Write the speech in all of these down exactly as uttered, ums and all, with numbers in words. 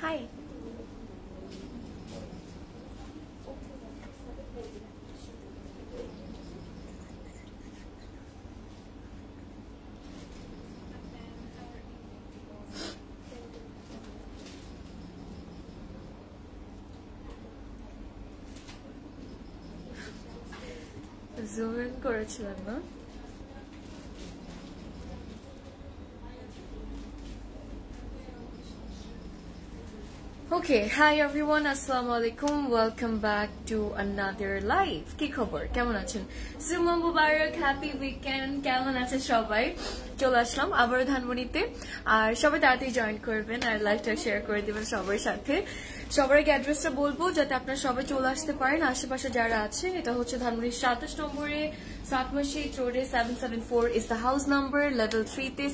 Hi. Zoom in করেছিলাম না Okay, hi everyone. Assalamualaikum. Welcome back to another live. কি খবর? কেমন আছেন? জুমা মুবারক, happy weekend. কেমন আছেন সবাই? চলে আসলাম আবার ধানমনিতে আর সবাই তাড়াতাড়ি জয়েন করবেন আর লাইভটা শেয়ার করে দিবেন সবার সাথে। সবার আগে অ্যাড্রেসটা বলবো যাতে আপনারা সবাই চলে আসতে পারেন আশেপাশে যারা আছেন এটা হচ্ছে ধানমন্ডি সাতাশ নম্বরে সাতমাশি রোডে seven seven four is the house number level three তে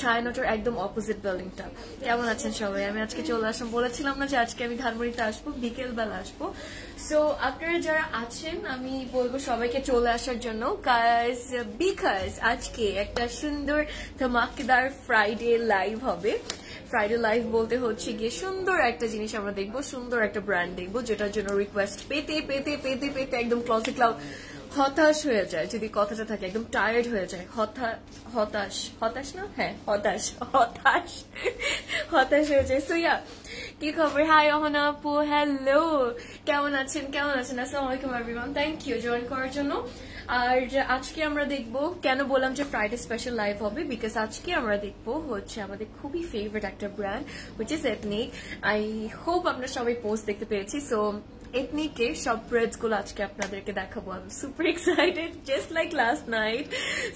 ছায়ানটের একদম অপোজিট বিল্ডিংটা কেমন আছেন সবাই আমি আজকে চলে আসলাম বলেছিলাম না যে আজকে আমি ধানমন্ডিতে আসবো বিকেল বেলা আসবো সো আপনারা যারা আছেন আমি বলবো সবাইকে চলে আসার জন্য guys because আজকে একটা সুন্দর ধমাকেদার ফ্রাইডে লাইভ হবে Friday live bolte hoche giye sundor ekta jinish amra dekhbo sundor ekta brand dekhbo jetar jonno request pete pete pete pete ekdom closet cloud hotash hoye jay jodi kotha ta thake ekdom tired hoye jay hotha hotash hotash na ha hotash hotash hotash hoye jay so yeah ki khobar hi ohana appu hello kemon achen kemon achen assalamualaikum everyone thank you join korar jonno আর আজকে আমরা দেখব কেন বললাম যে Friday special live হবে because আজকে আমরা দেখব হচ্ছে আমাদের খুবই ফেভারিট একটা brand which is Ethnic I hope আপনারা সবাই পোস্ট দেখতে পেয়েছি সো Ethnic এর সব ব্র্যান্ডস গুলো আজকে আপনাদেরকে দেখাবো I'm super excited just like last night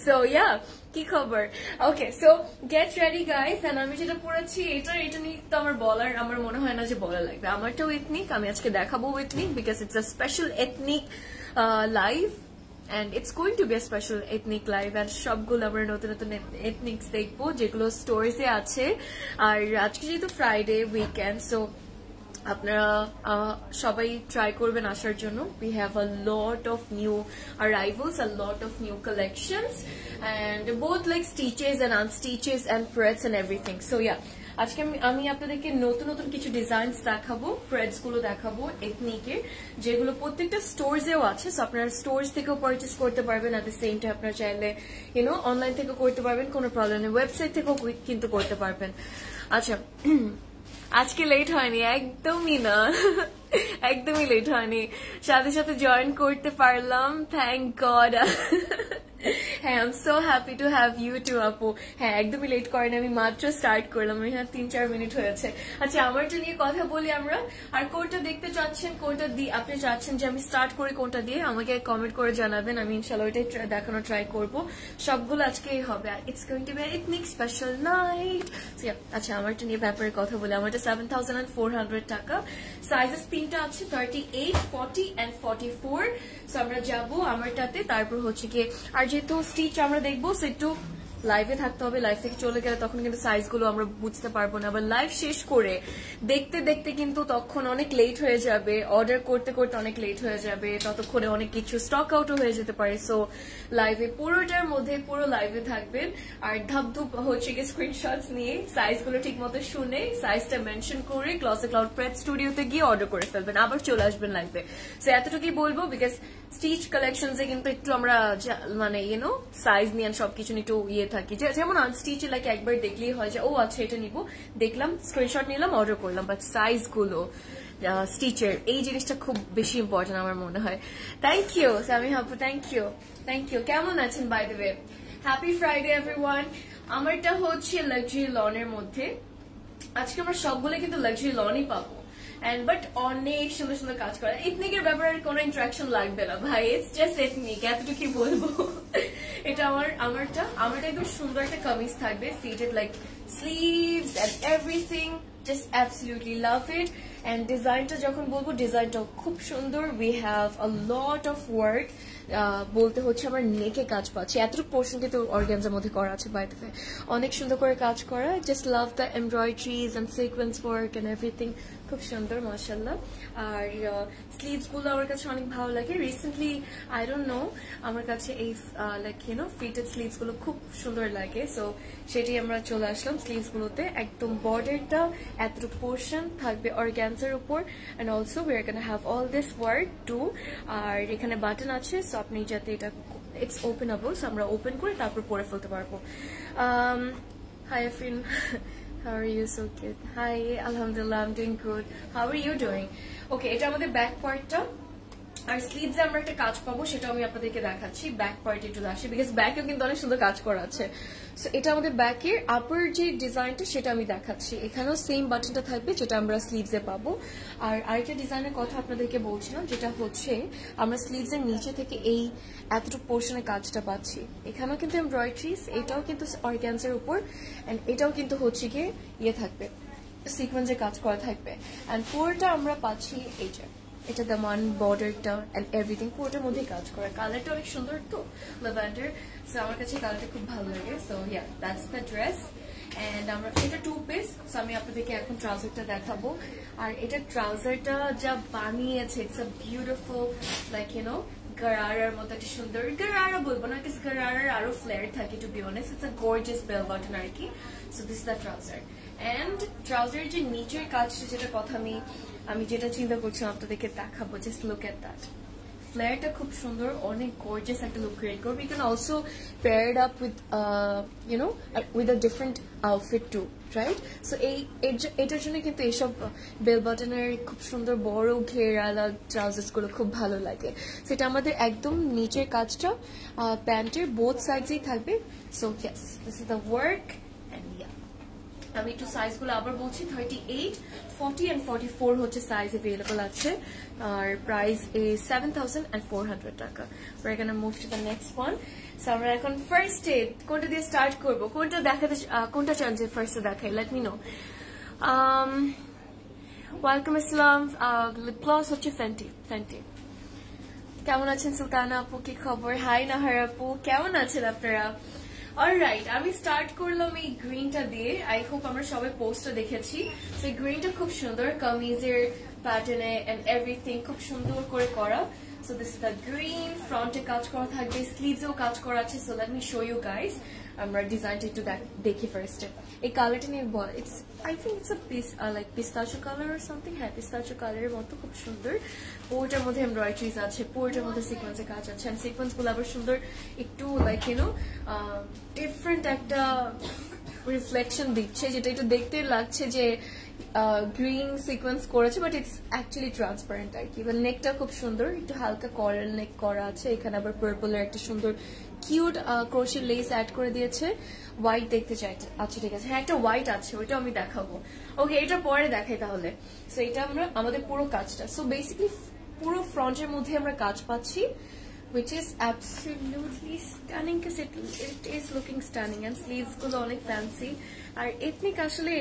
so yeah কি খবর okay so get ready guys and আমি যেটা পড়াচ্ছি এটা এটা নিয়ে তো আমার বলার আমার মনে হয় না যে বলা লাগবে আমারটাও Ethnic আমি আজকে দেখাবো Ethnic because it's a special Ethnic uh, live and it's going to be a special ethnic live and সবগুলো আমরা নতুন নতুন ethnics দেখবো যেগুলো স্টোরিজ এ আছে আর আজকে যেহেতু ফ্রাইডে উইকেন্ড সো আপনারা সবাই ট্রাই করবেন আসার জন্য we have a lot of new arrivals a lot of new collections and both like stitches and unstitches and threads and everything so yeah আজকে আমি আপনাদেরকে নতুন নতুন কিছু ডিজাইনস দেখাবো প্রেডস গুলো দেখাবো এথনিকের যেগুলো প্রত্যেকটা স্টোরসেও আছে সো আপনারা স্টোরস থেকেও পারচেজ করতে পারবেন at the same time আপনারা চাইলে ইউ নো অনলাইন থেকেও করতে পারবেন কোনো প্রবলেম নেই ওয়েবসাইট থেকেও কিন্তু করতে পারবেন আচ্ছা আজকে লেট হয়নি একদমই না একদমই লেট হয়নি সাথে সাথে জয়েন করতে পারলাম থ্যাংক গড হ্যাঁ I am so happy to have you too আপু হ্যাঁ একদমই লেট করেন আমি মাত্র স্টার্ট করলাম হ্যাঁ তিন চার মিনিট হয়েছে আচ্ছা আমারটা নিয়ে কথা বলি আমরা আর কোনটা দেখতে চাচ্ছেন কোনটা দিয়ে আপনি চাচ্ছেন যে আমি স্টার্ট করি কোনটা দিয়ে আমাকে কমেন্ট করে জানাবেন আমি ইনশাআল্লাহ ওইটাই দেখানো ট্রাই করব সবগুলো আজকেই হবে আর it's going to be Ethnic special night আচ্ছা আমারটা নিয়ে ব্যাপারে কথা বলি আমারটা seven thousand and four hundred টাকা সাইজেস তিনটা আছে thirty eight forty and forty four so আমরা যাবো আমারটাতে তারপর হচ্ছে কি আর যেহেতু স্টিচ আমরা দেখবো সো একটু লাইভে থাকতে হবে লাইভ থেকে চলে গেলে তখন কিন্তু সাইজ গুলো আমরা বুঝতে পারবো না আবার লাইভ শেষ করে দেখতে দেখতে কিন্তু তখন অনেক লেট হয়ে যাবে অর্ডার করতে করতে অনেক লেট হয়ে যাবে ততক্ষণে অনেক কিছু স্টক আউটও হয়ে যেতে পারে সো লাইভে পুরোটার মধ্যে পুরো লাইভে থাকবেন আর ধাপধুপ হচ্ছে গিয়ে স্ক্রিনশটস নিয়ে সাইজ গুলো ঠিক মতো শুনে সাইজটা মেনশন করে ক্লসে ক্লাউড প্রেস স্টুডিওতে গিয়ে অর্ডার করে ফেলবেন আবার চলে আসবেন লাইভে সো এতটুকুই বলবো বিকজ স্টিচ কালেকশনস এ কিন্তু একটু আমরা মানে ইউনো সাইজ নিয়ে সবকিছু নিয়ে একটু ইয়ে থাকি যেমন আনস্টিচে লাইক একবার দেখলেই হয় যে ও আচ্ছা এটা নিবো দেখলাম স্ক্রিনশট নিলাম অর্ডার করলাম বাট সাইজ গুলো স্টিচের এই জিনিসটা খুব বেশি ইম্পর্টেন্ট আমার মনে হয় থ্যাংক ইউ সামি হাপু থ্যাংক ইউ থ্যাংক ইউ কেমন আছেন by the way happy Friday everyone আমারটা হচ্ছে লাক্সারি লনের মধ্যে আজকে আমরা সবগুলো কিন্তু লাক্সারি লনই পাবো And but অনেক সুন্দর সুন্দর কাজ করে এথনিকের ব্যাপারে কোনো ইন্টারাকশন লাগবে না ভাই ইটস জাস্ট এথনিক এতটুকুই বলবো এটা আমার আমারটা আমারটা একদম সুন্দর একটা কামিজ থাকবে fitted like sleeves and everything just absolutely love it and ডিজাইনটা যখন বলবো ডিজাইনটা খুব সুন্দর we have a lot of work বলতে হচ্ছে আমার নেকে কাজ পাচ্ছি এতটুকু পোরশন কিন্তু অর্গানজার মধ্যে করা আছে বাই দ্য ওয়ে অনেক সুন্দর করে কাজ করা just love the embroideries and sequence work and everything খুব সুন্দর মাশাআল্লাহ আর স্লিভস গুলো আমার কাছে অনেক ভালো লাগে রিসেন্টলি আই ডোন্ট নো আমার কাছে এই like you know fitted sleeves গুলো খুব সুন্দর লাগে সো সেটাই আমরা চলে আসলাম স্লিভস গুলোতে একদম বর্ডারটা এতটুকু পোরশন থাকবে অর্গানজার উপর and also we are going to have all this work too আর এখানে বাটন আছে সো আপনি যাতে এটা it's openable so আমরা open করে তারপর পরে ফেলতে পারবো um hi Afrin how are you so cute hi alhamdulillah I'm doing good how are you doing okay এটা আমাদের back part টা আর sleeves এ আমরা একটা কাজ পাবো সেটা আমি আপনাদেরকে দেখাচ্ছি back part একটু আসে because back এও কিন্তু অনেক সুন্দর কাজ করা আছে সো এটা আমাদের back এর upper যে ডিজাইনটা সেটা আমি দেখাচ্ছি এখানেও সেম বাটনটা থাকবে যেটা আমরা sleeves এ পাবো আর আরেকটা ডিজাইনের কথা আপনাদেরকে বলছিলাম যেটা হচ্ছে আমরা sleeves এর নিচে থেকে এই এতটুকু পোরশনে কাজটা পাচ্ছি এখানেও কিন্তু embroideries এটাও কিন্তু organzaর উপর and এটাও কিন্তু হচ্ছে কি ইয়ে থাকবে সিকোয়েন্সে কাজ করা থাকবে and পুরোটা আমরা পাচ্ছি এই যে এটা দামান বর্ডারটা এন্ড এভরিথিং কোটের মধ্যে কাজ করা কালারটা অনেক সুন্দর তো ল্যাভেন্ডার সো আমার কাছে কালারটা খুব ভালো লাগে so yeah that's the dress and আমরা এটা টু পিস সো আমি আপনাদেরকে এখন ট্রাউজারটা দেখাবো আর এটা ট্রাউজারটা যা বানিয়েছে it's a beautiful like you know গরারার মতো একটা সুন্দর গরারা বলবো না কিস গরারার আরো ফ্লেয়ার থাকে to be honest it's a gorgeous bell button আর কি so this is the trouser and ট্রাউজারের যে নিচের কাজটা যেটা কথা আমি আমি যেটা চিন্তা করছিলাম আপনাদেরকে দেখাবো জাস্ট লুক এট দ্যাট ফ্লেয়ারটা খুব সুন্দর অনেক গর্জিয়াস একটা লুক ক্রিয়েট করবে you can also pair it up with you know with a different outfit too right so এই এটার জন্য কিন্তু এইসব বেল বাটনের খুব সুন্দর বড় ঘেরালা ট্রাউজার্স গুলো খুব ভালো লাগে সেটা আমাদের একদম নিচের কাজটা প্যান্টের বোথ সাইডেই থাকবে so yes this is the work আমি একটু সাইজ গুলো আবার বলছি thirty-eight, forty and forty-four হচ্ছে সাইজ अवेलेबल আছে আর প্রাইস এ seven thousand four hundred টাকা we are going to move to the next one so আমরা এখন ফার্স্ট এ কোনটা দিয়ে স্টার্ট করব কোনটা দেখাতে কোনটা চান যে ফার্স্ট দেখাই let me know um welcome assalam uh, lip gloss হচ্ছে fenty fenty কেমন আছেন সুলতানা আপু কি খবর হাই নাহার আপু কেমন আছেন আপনারা Alright, I will start করলাম এই গ্রিনটা দিয়ে I hope আমরা সবাই পোস্টটা দেখেছি সো এই গ্রিনটা খুব সুন্দর কামিজের প্যাটার্নে এন্ড এভরিথিং খুব সুন্দর করে করা so this is the green ফ্রন্টে কাজ করা থাকবে স্লিভসেও কাজ করা আছে so let me show you guys আমরা ডিজাইনটা একটু দেখি ফার্স্ট এই কালারটা নিয়ে it's I think it's a piece like pistachio colour or something হ্যাঁ পিস্তাচো কালারের মতো খুব সুন্দর পুরোটার মধ্যে এমব্রয়ডারিজ আছে পুরোটার মধ্যে সিকোয়েন্সে কাজ আছে আর সিকোয়েন্স গুলো আবার সুন্দর একটু লাইক ইউনো ডিফারেন্ট একটা রিফ্লেকশন দিচ্ছে যেটা একটু দেখতে লাগছে যে গ্রিন সিকোয়েন্স করেছে বাট ইটস অ্যাকচুয়ালি ট্রান্সপারেন্ট আর কি বা নেকটা খুব সুন্দর একটু হালকা করাল নেক করা আছে এখানে আবার পার্পলের একটা সুন্দর কিউট ক্রোশেট লেস অ্যাড করে দিয়েছে হোয়াইট দেখতে চাই আচ্ছা ঠিক আছে হ্যাঁ একটা হোয়াইট আছে ওইটা আমি দেখাবো ওকে এটা পরে দেখাই তাহলে সো এটা আমরা আমাদের পুরো কাজটা সো বেসিক্যালি পুরো ফ্রন্টের মধ্যে আমরা কাজ পাচ্ছি which is absolutely stunning because it, it is looking stunning and sleeves গুলো অনেক ফ্যান্সি আর Ethnic আসলে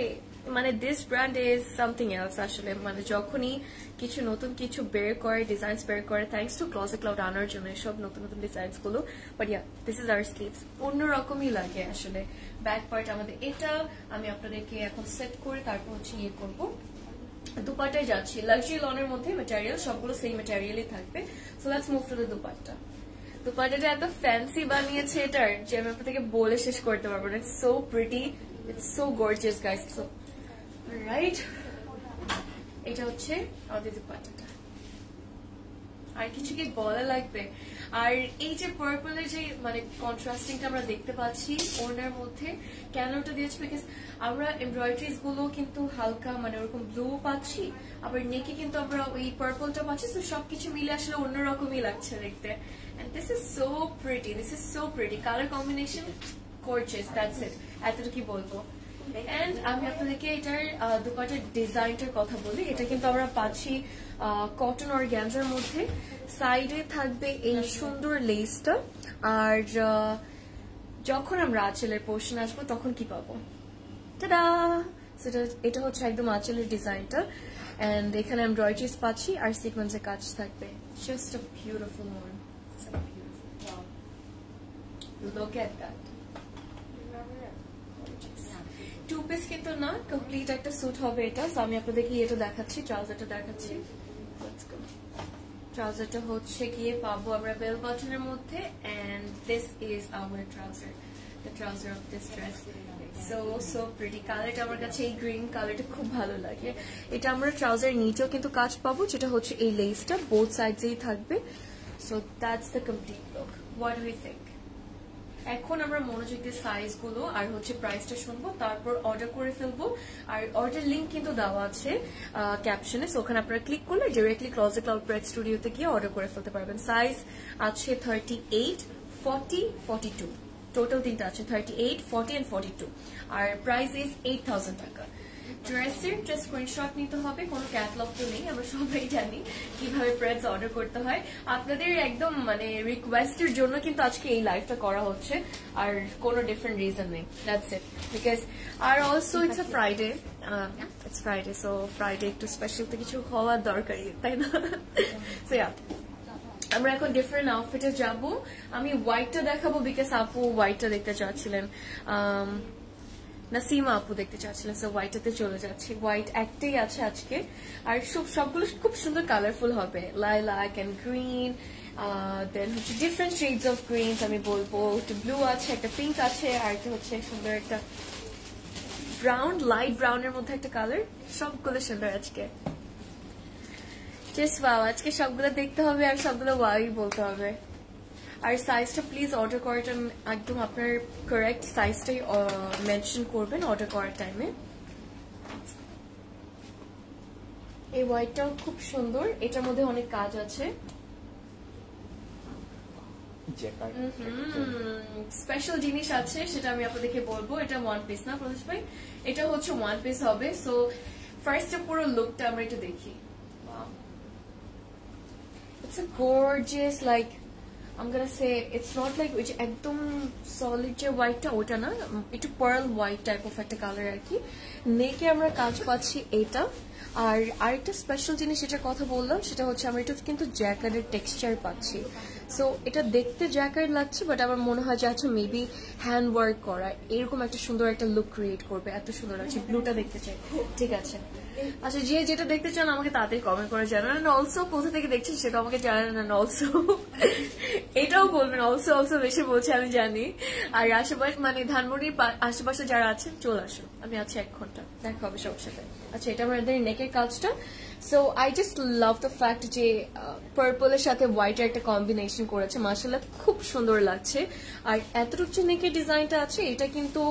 মানে this brand is something else আসলে মানে যখনই কিছু নতুন কিছু বের করে ডিজাইনস বের করে thanks to Closet Cloud আনার জন্য সব নতুন নতুন ডিজাইনস গুলো but yeah this is our sleeves অন্যরকমই লাগে আসলে back part আমাদের এটা আমি আপনাদেরকে এখন সেট করে তারপর হচ্ছে ইয়ে করব দুপাট্টায় যাচ্ছি লাক্সারি লনের মধ্যে ম্যাটেরিয়াল সবগুলো সেম ম্যাটেরিয়ালই থাকবে so let's move to the dupatta দুপাট্টাটা এত ফ্যান্সি বানিয়েছে এটার যে আমি আপনাদেরকে বলে শেষ করতে পারবো না it's so pretty it's so gorgeous guys so right এটা হচ্ছে আমাদের দুপাট্টাটা আর কিছু কি বলা লাগবে আর এই যে পার্পলের যে মানে কন্ট্রাস্টিংটা আমরা দেখতে পাচ্ছি ওনার মধ্যে ক্যানোটা দিয়েছে বিকজ আমরা এমব্রয়ডারিজ গুলো কিন্তু হালকা মানে ওরকম ব্লু পাচ্ছি আবার নেকে কিন্তু আমরা ওই পার্পলটা পাচ্ছি তো সবকিছু মিলে আসলে অন্যরকমই লাগছে দেখতে and this is so pretty this is so pretty colour combination gorgeous that's it এতটুকু কি বলবো এন্ড আমি আপনাদেরকে এটার দুপাট্টার ডিজাইনটার কথা বলি এটা কিন্তু আমরা পাচ্ছি কটন অর্গানজার মধ্যে সাইডে থাকবে এই সুন্দর লেসটা আর যখন আমরা আঁচলের পোর্শন আসবো তখন কি পাবো টাডা সেটা এটা হচ্ছে একদম আঁচলের ডিজাইনটা এন্ড এখানে এমব্রয়ডারিজ পাচ্ছি আর সিকোয়েন্সের কাজ থাকবে just a beautiful one Look at that. Two piece kintu na, complete ekta suit hobe eta. So ami apnaderke eta dekhachi, trouser ta dekhachi. Let's go. Trouser ta hocche kiye pabo amra bell button er moddhe, and this is our trouser. The trouser of this dress. So so pretty. Color ta amar kache ei green color ta khub bhalo lage. Eta amra trouser nicheo kintu kaj pabo, jeta hocche ei lace ta both sides ei thakbe. So that's the complete look. What do we think? এখন আমরা মনোযোগ দিয়ে size গুলো আর হচ্ছে প্রাইসটা শুনবো, তারপর order করে ফেলবো। আর অর্ডার লিংক কিন্তু দেওয়া আছে ক্যাপশনে, সো ওখানে আপনারা ক্লিক করলে डायरेक्टली ক্লোজেট ক্লাউড ব্র্যান্ড স্টুডিওতে গিয়ে অর্ডার করে ফেলতে পারবেন। সাইজ আছে thirty-eight, forty, forty-two, টোটাল তিনটা আছে thirty-eight, forty and forty-two, আর প্রাইস ইজ eight thousand টাকা। ড্রেসের জাস্ট স্ক্রিনশট নিতে হবে, কোনো ক্যাটালগ তো নেই, আমরা সবাই জানি কিভাবে প্রেস অর্ডার করতে হয়। আপনাদের একদম মানে রিকোয়েস্টের জন্য কিন্তু আজকে এই লাইভটা করা হচ্ছে, আর কোনো ডিফারেন্ট রিজন নেই। দ্যাটস ইট, বিকজ আর also it's a Friday, it's Friday, so Friday একটু স্পেশাল তো কিছু হওয়ার দরকারই, তাই না? সো ইয়া, আমরা এখন ডিফারেন্ট আউটফিটে যাবো। আমি হোয়াইটটা দেখাবো, বিকজ আপু হোয়াইটটা দেখতে চাচ্ছিলেন, নাসিমা আপু দেখতে চাচ্ছিলেন, সো হোয়াইটটাতে চলে যাচ্ছে। হোয়াইট একটাই আছে আজকে, আর সব সবগুলো খুব সুন্দর কালারফুল হবে, লাইলাক এন্ড গ্রিন, দেন হচ্ছে ডিফারেন্ট শেডস অফ গ্রিনস আমি বলবো। একটা ব্লু আছে, একটা পিঙ্ক আছে, আর একটা হচ্ছে সুন্দর একটা ব্রাউন, লাইট ব্রাউনের মধ্যে একটা কালার। সবগুলো সুন্দর আজকে, জাস্ট ওয়াও। আজকে সবগুলো দেখতে হবে আর সবগুলো ওয়াই বলতে হবে। আর সাইজটা প্লিজ অর্ডার করার টাইম একদম আপনার কারেক্ট সাইজটাই মেনশন করবেন অর্ডার করার টাইমে। এই হোয়াইটটাও খুব সুন্দর, এটার মধ্যে অনেক কাজ আছে, স্পেশাল জিনিস আছে, সেটা আমি আপনাদেরকে বলবো। এটা ওয়ান পিস না প্রদেশ ভাই? এটা হচ্ছে ওয়ান পিস হবে। সো ফার্স্ট পুরো লুকটা আমরা একটু দেখি। It's a gorgeous, like I'm gonna say it's not like which ekdom solid je white ta ota na, etu pearl white type of ekta color ar ki. Neke amra kaj pacchi eta, ar ar ekta special jinish etar kotha bollam, seta hocche amra etu kintu jacket er texture pacchi, so eta dekhte jacket lagche, but amar mone hoy je acho maybe hand work kora, erokom ekta sundor ekta look create korbe, eto sundor ache। Blue ta dekhte chai, ঠিক আছে? আচ্ছা, যে যেটা দেখতে চান আমাকে তাড়াতাড়ি comment করে জানান, এন্ড অলসো কোথা থেকে দেখছেন সেটা আমাকে জানান, এন্ড অলসো এটাও বলবেন, অলসো অলসো বেশি বলছে আমি জানি। আর আশেপাশে মানে ধানমন্ডির আশেপাশে যারা আছেন চলে আসুন, আমি আছি এক ঘন্টা, দেখা হবে সবার সাথে। আচ্ছা, এটা আমাদের নেকের কাজটা। So I just love the fact যে পার্পলের সাথে হোয়াইটের একটা কম্বিনেশন করেছে, মাশাআল্লাহ খুব সুন্দর লাগছে। আর এতটুকু যে নেকের ডিজাইনটা আছে, এটা কিন্তু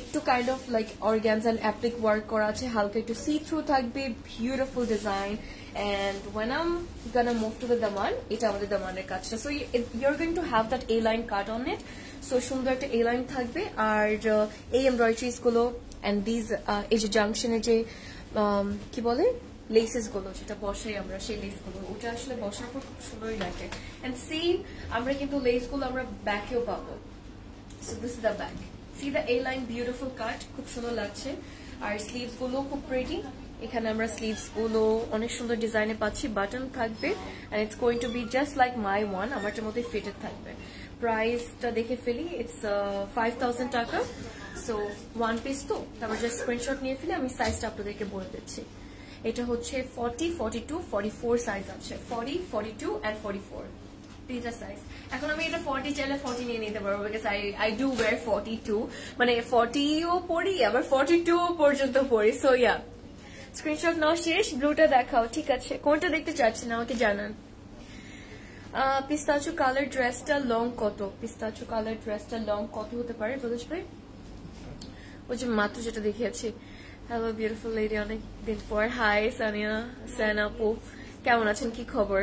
একটু kind of like organza and applique work করা আছে, হালকা একটু সি থ্রু থাকবে। Beautiful design, and when I am gonna move to the দামান, এটা আমাদের দামানের কাজটা। So you are going to have that A line cut on it, so সুন্দর একটা এ লাইন থাকবে। আর এই এমব্রয়ডারিজ গুলো এন্ড দিজ, এই যে জাংশনের যে কি বলে লেসেস গুলো, যেটা বসাই আমরা, সেই লেস গুলো, ওটা আসলে বসার পর খুব সুন্দরই লাগে। এন্ড সেম আমরা কিন্তু লেস গুলো আমরা ব্যাকেও পাবো। So this is the back, see the a line, beautiful cut, খুব সুন্দর লাগছে। আর স্লিভস গুলো খুব প্রিটি, এখানে আমরা স্লিভস গুলো অনেক সুন্দর ডিজাইনে পাচ্ছি, বাটন থাকবে, and it's going to be just like my one, আমারটার মধ্যে ফিটেড থাকবে। প্রাইসটা দেখে ফেলি, ইটস five thousand টাকা। সো ওয়ান পিস তো, তারপর জাস্ট স্ক্রিনশট নিয়ে ফেলি, আমি সাইজটা আপনাদেরকে বলে দিচ্ছি। এটা হচ্ছে forty, forty-two, forty-four সাইজ আছে, forty, forty-two and forty-four তিনটা সাইজ। এখন আমি এটা ফর্টি চাইলে ফর্টি নিয়ে নিতে পারবো, because I I do wear forty two, মানে ফর্টিও পড়ি আবার ফর্টি টু পর্যন্ত পড়ি। সো ইয়া, স্ক্রিনশট নাও শেষ। ব্লুটা দেখাও, ঠিক আছে? কোনটা দেখতে চাচ্ছেন আমাকে জানান। পিস্তাচু কালার ড্রেসটা লং কত? পিস্তাচু কালার ড্রেসটা লং কত হতে পারে প্রদীপ ভাই? ওই যে মাত্র যেটা দেখিয়েছি। হ্যালো বিউটিফুল লেডি, অনেক দিন পর। হাই সানিয়া, সানাপু কেমন আছেন, কি খবর?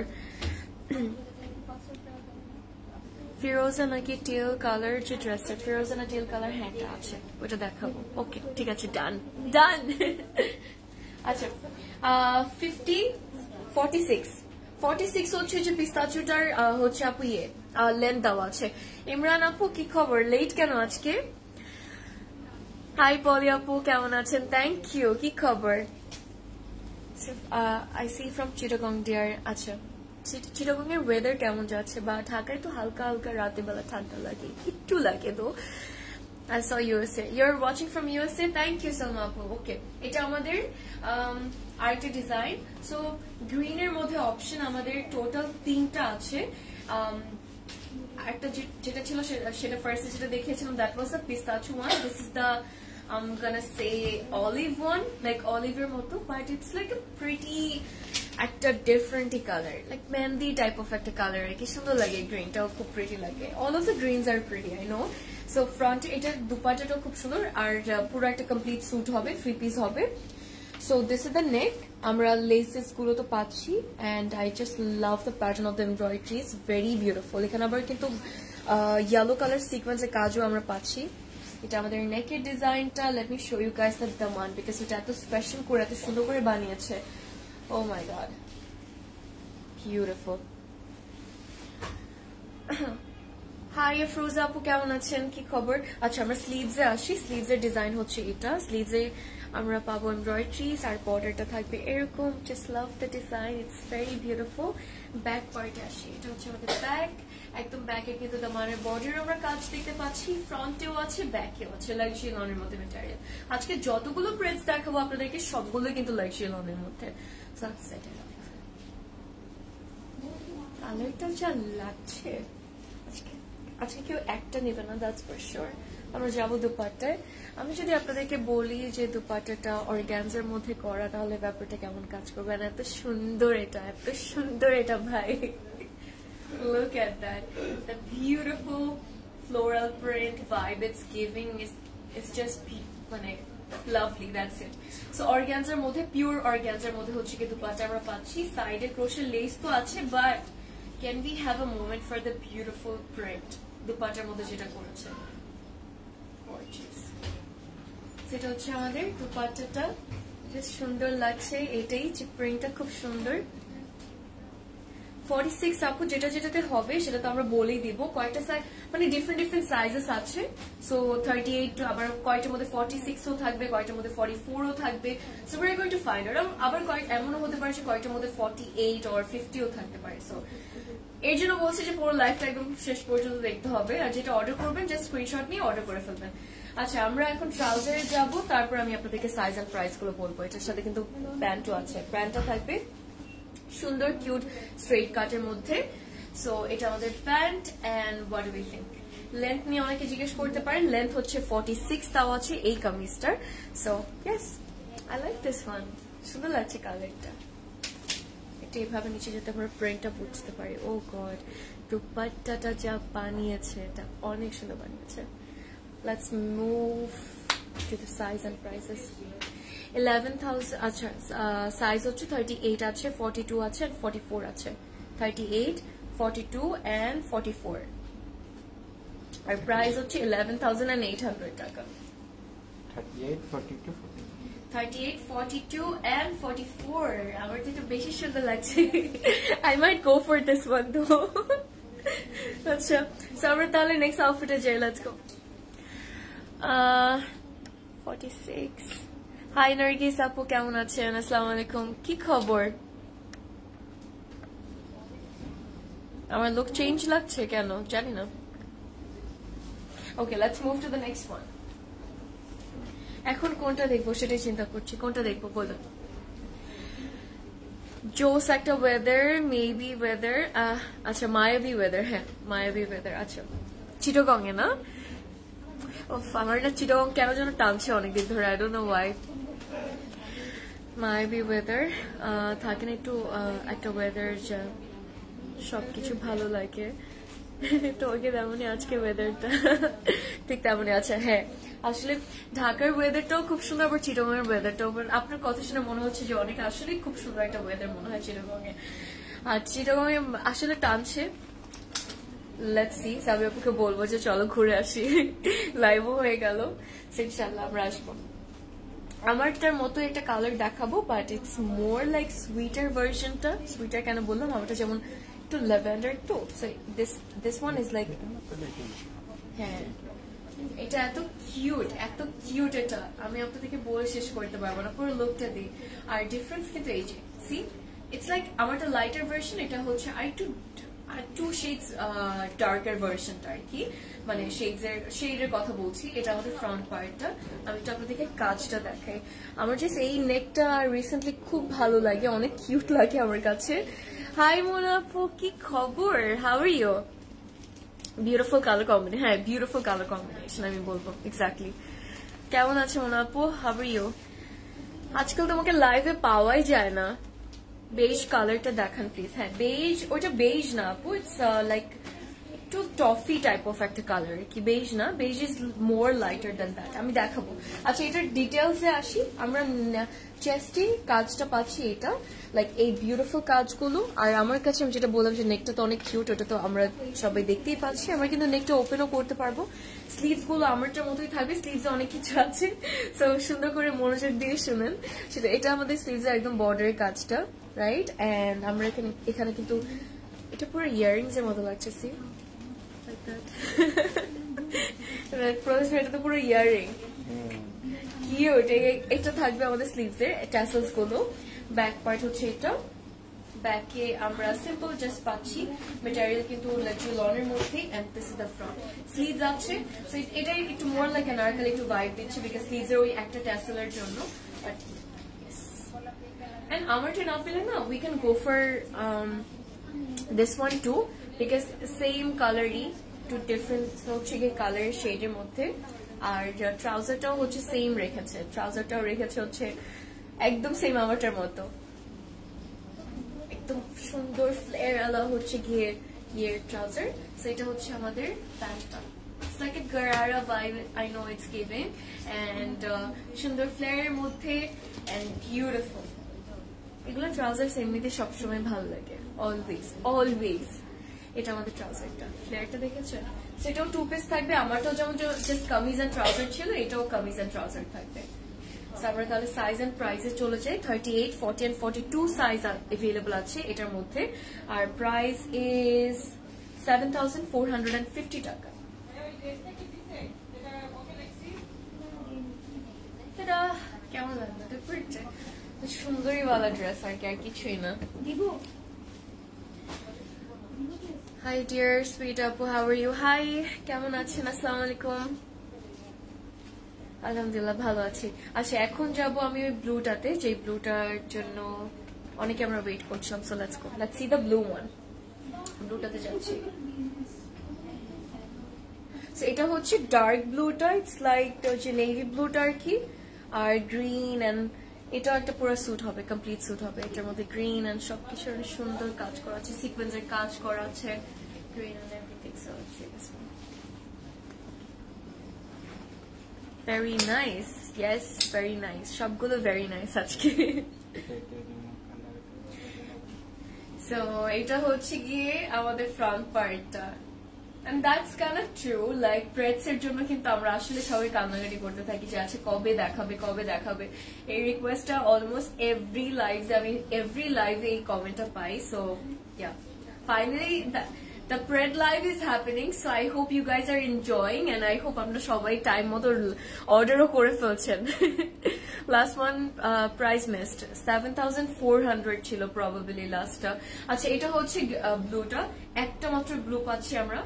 ফিরোজা নাকি টিল কালার যে ড্রেসটা, ফিরোজা না টিল কালার? হ্যাঁ, এটা আছে, ওটা দেখাবো। ওকে, ঠিক আছে, ডান ডান। আচ্ছা, fifty forty six forty six হচ্ছে যে পিস্তাচুটার হচ্ছে আপু ইয়ে লেন্থ দেওয়া আছে। ইমরান আপু কি খবর, লেট কেন আজকে? হাই পলি আপু কেমন আছেন, থ্যাংক ইউ, কি খবর? I see from Chittagong dear. আচ্ছা, Chittagong er weather kemon jacche ba Dhakar to halka halka rate bela thanda lage kittu lage do. I saw U S A. You're watching from U S A. Thank you, Salma Apu. Okay, এটা আমাদের আরেকটা design. So green এর মধ্যে option আমাদের total তিনটা আছে. একটা যেটা ছিল সেটা ফার্স্ট যেটা দেখিয়েছিলাম that was the pistachio one. This is the I'm gonna say olive one, like olive এর মতো, but it's like a pretty একটা different color, like mehendi type of একটা color. কি সুন্দর লাগে গ্রিনটাও, খুব pretty লাগে. All of the greens are pretty, I know. So front এটা দুপাট্টাটাও খুব সুন্দর আর পুরো একটা কমপ্লিট স্যুট হবে, three piece হবে. So this is the neck. আমরা laces গুলো তো পাচ্ছি and I just love the pattern of the embroidery. It's very beautiful. এখানে আবার কিন্তু yellow color sequence এর কাজও আমরা পাচ্ছি. এটা আমাদের neck এর ডিজাইনটা. Let me show you guys the daman because এটা এত স্পেশাল করে এত সুন্দর করে বানিয়েছে. Oh my god. Beautiful. Hi Afroza apu kemon achen, ki khobor? Acha amra sleeves e ashi. Sleeves er design hocche eta. Sleeves e amra pabo embroideries ar border ta thakbe erokom. Just love the design, it's very beautiful. Back part e ashi, eta hocche amader back. Ekdom back e kintu damaner border amra kaj dekhte pacchi, front eo ache, back eo ache, like chinon er moddhe material. Ajke joto gulo prints dekhabo apnaderke shobgulo kintu like chinon er moddhe. So that's set it up. Color ta ja lagche. আজকে কেউ একটা নেবে না, that's for sure. আমরা যাবো দুপাট্টায়. আমি যদি আপনাদেরকে বলি যে দুপাট্টাটা অর্গানজার মধ্যে করা, তাহলে ব্যাপারটা কেমন কাজ করবে? এত সুন্দর এটা, এত সুন্দর এটা ভাই. Look at that. The beautiful floral print vibe it's giving is it's just মানে lovely, that's it. So অর্গানজার মধ্যে, পিওর অর্গানজার মধ্যে হচ্ছে কি দুপাট্টা আমরা পাচ্ছি. সাইডে ক্রোশে লেস তো আছে, but can we have a moment for the beautiful print? দুপাট্টার মধ্যে যেটা করেছে সেটা হচ্ছে আমাদের দুপাট্টাটা বেশ সুন্দর লাগছে. এটাই যে প্রিন্টটা খুব সুন্দর. forty-six আপু যেটা যেটাতে হবে সেটা তো আমরা বলেই দিব. কয়টা সাইজ মানে ডিফারেন্ট ডিফারেন্ট সাইজেস আছে. সো thirty-eight টু আবার কয়টার মধ্যে forty-six ও থাকবে, কয়টার মধ্যে forty-four ও থাকবে. So we are going to find out. আবার কয় এমনও হতে পারে যে কয়টার মধ্যে forty-eight অর fifty ও থাকতে পারে. সো এই জন্য বলছি যে পুরো লাইফটা একদম শেষ পর্যন্ত দেখতে হবে. আর যেটা অর্ডার করবেন জাস্ট স্ক্রিনশট নিয়ে অর্ডার করে ফেলবেন. আচ্ছা আমরা এখন ট্রাউজারে যাবো, তারপর আমি আপনাদেরকে সাইজ আর প্রাইস গুলো বলবো. এটার সাথে কিন্তু প্যান্টও আছে. প্যান্টটা থাকবে সুন্দর কিউট স্ট্রেট কাটের মধ্যে. সো এটা আমাদের pant. And what do we think length নিয়ে অনেকে জিজ্ঞেস করতে পারেন. লেন্থ হচ্ছে forty-six তাও আছে এই কামিজটার. So yes, I like this one. সুন্দর লাগছে কালারটা. এইভাবে নিচে যেতে আমরা প্রিন্টটা বুঝতে পারি. ও গড, দুপাট্টাটা যা বানিয়েছে এটা অনেক সুন্দর বানিয়েছে. Let's move to the size and prices. eleven thousand আচ্ছা সাইজ হচ্ছে thirty-eight আছে, forty-two আছে আর forty-four আছে. thirty-eight, forty-two and forty-four. আর প্রাইস হচ্ছে eleven thousand eight hundred টাকা. thirty-eight, forty-two, forty-four. thirty-eight, forty-two and forty-four. I want to be sure that I might go for this one though. Acha, so we're tale next outfit ajay. Let's go. Uh, forty-six. Hi Nargis apu kemon achen? Assalamualaikum. Ki khobor? Our look change lagche keno jani na. Okay, let's move to the next one. এখন কোনটা দেখবো সেটাই চিন্তা করছি, কোনটা দেখবো বলো. জোস একটা ওয়েদার, মেবি ওয়েদার. আচ্ছা মায়াবী ওয়েদার, হ্যাঁ মায়াবী ওয়েদার. আচ্ছা চিটগং এ না? ও আমার না চিটগং কেন যেন টানছে অনেকদিন ধরে, আই ডোন্ট নো ওয়াই. মায়াবী ওয়েদার থাকেন একটু একটা ওয়েদার যা সবকিছু ভালো লাগে. তো ওকে তেমনই আজকে ওয়েদারটা ঠিক তেমনই. আচ্ছা হ্যাঁ, আসলে ঢাকার ওয়েদারটাও খুব সুন্দর, আবার চিটগং এর ওয়েদারটাও. আপনার কথা শুনে মনে হচ্ছে যে অনেক আসলে খুব সুন্দর একটা ওয়েদার মনে হয় চিটগং এ. আর চিটগং এ আসলে টানছে. লেটস সি, সাবি আপুকে বলবো যে চলো ঘুরে আসি. লাইভও হয়ে গেল, ইনশাআল্লাহ আমরা আসবো. আমারটার মতো একটা কালার দেখাবো, but it's more like sweeter ভার্সনটা. সুইটার কেন বললাম, আমারটা যেমন একটু ল্যাভেন্ডার তো. So this this one is like, হ্যাঁ এটা এত কিউট, এত কিউট. এটা আমি আপনাদেরকে বলে শেষ করতে পারবো না, পুরো লুকটা দিই. আর ডিফারেন্স কিন্তু এই যে, সি ইটস like আমারটা লাইটার ভার্সন এটা হচ্ছে আরেকটু টু শেডস ডার্কার ভার্সনটা আর কি মানে শেডস এর শেডের কথা বলছি এটা আমাদের ফ্রন্ট পার্টটা আমি একটু আপনাদেরকে কাজটা দেখাই আমার যে এই নেকটা রিসেন্টলি খুব ভালো লাগে অনেক কিউট লাগে আমার কাছে হাই মোনাপু কি খবর how are you beautiful color combination হ্যাঁ beautiful color combination আমি বলবো exactly কেমন আছে মোনাপু how are you আজকাল তোমাকে লাইভে পাওয়াই যায় না beige color টা দেখান প্লিজ হ্যাঁ beige ওটা beige না আপু it's uh, like একটু toffee type of একটা color কি beige না beige is more lighter than that আমি দেখাবো আচ্ছা এটার details এ আসি আমরা chesty কাজটা পাচ্ছি এটা like এই beautiful কাজগুলো আর আমার কাছে আমি যেটা বললাম যে neckটা তো অনেক cute ওটা তো আমরা সবাই দেখতেই পাচ্ছি আমরা কিন্তু neckটা openও করতে পারবো sleeves গুলো আমারটার মতোই থাকবে sleeves এ অনেক কিছু আছে সো সুন্দর করে মনোযোগ দিয়ে শুনুন সেটা এটা আমাদের sleeves এর একদম বর্ডারের কাজটা right and আমরা এখানে কিন্তু এটা পুরো ইয়ারিংস এর মতো লাগছে see like that right প্রথমে এটা তো পুরো ইয়ারিং cute এটা থাকবে আমাদের sleeves এর tassels গুলো back part হচ্ছে এটা back এ আমরা simple just পাচ্ছি material কিন্তু luxury lawner মধ্যে and this is the front sleeves আছে so এটা একটু more like an arcade to vibe দিচ্ছে because sleeves এর ওই একটা tassel এর জন্য but yes and আমার যে না পেলে না we can go for um this one too because same color-y to different হচ্ছে কি color shade এর মধ্যে আর trouser টাও হচ্ছে same রেখেছে trouser টাও রেখেছে হচ্ছে একদম সেম আমারটার মতো একদম সুন্দর ফ্লেয়ার আলা হচ্ছে গিয়ে ইয়ার ট্রাউজার সো এটা হচ্ছে আমাদের প্যান্টটা it's like a gharara vibe I know it's giving and সুন্দর ফ্লেয়ারের মধ্যে এন্ড বিউটিফুল এগুলো ট্রাউজার এমনিতে সবসময় ভালো লাগে অলওয়েজ অলওয়েজ এটা আমাদের ট্রাউজারটা ফ্লেয়ারটা দেখেছেন সেটাও টু পিস থাকবে আমারটাও যেমন জাস্ট কামিজ এন্ড ট্রাউজার ছিল এটাও কামিজ এন্ড ট্রাউজার থাকবে সাবরা তাহলে সাইজ এন্ড প্রাইসে চলে যায় thirty-eight, forty and forty-two size available আছে এটার মধ্যে আর price is seven thousand four hundred fifty টাকা এটা কেমন লাগলো তো পড়ছে সুন্দরী वाला ড্রেস আর কি আর কিছুই না দিব হাই ডিয়ার সুইট আপু হাউ আর ইউ হাই কেমন আছেন আসসালামু আলাইকুম আলহামদুলিল্লাহ ভালো আছি আচ্ছা এখন যাব আমি ওই ব্লুটাতে যে ব্লুটার জন্য অনেকে আমরা ওয়েট করছিলাম so let's go let's see the blue one ব্লুটাতে যাচ্ছি সো এটা হচ্ছে ডার্ক ব্লুটা इट्स লাইক যে নেভি ব্লুটার কি আর গ্রিন এন্ড এটা একটা পুরো স্যুট হবে কমপ্লিট স্যুট হবে এটার মধ্যে গ্রিন এন্ড সবকিছু অনেক সুন্দর কাজ করা আছে সিকোয়েন্সের কাজ করা আছে green and everything so let's see this one Very nice. Yes, very nice. Shabgulo very nice ajke. So, eta hocche giye amader front part ta. And that's kind of true. Like breads er jonno kintu amra ashole shobai kannagati korte thaki je ache kobe dekhabe kobe dekhabe. Ei request ta almost every live I mean every live ei comment ta pai. So, yeah. Finally that The bread live is happening, so I hope you guys are enjoying, and I hope I'm not sure time motor order or kore felchen. Last one uh, price missed seven thousand four hundred chilo probably last. Acha eta hocche blue ta ekta matro blue pacchi amra,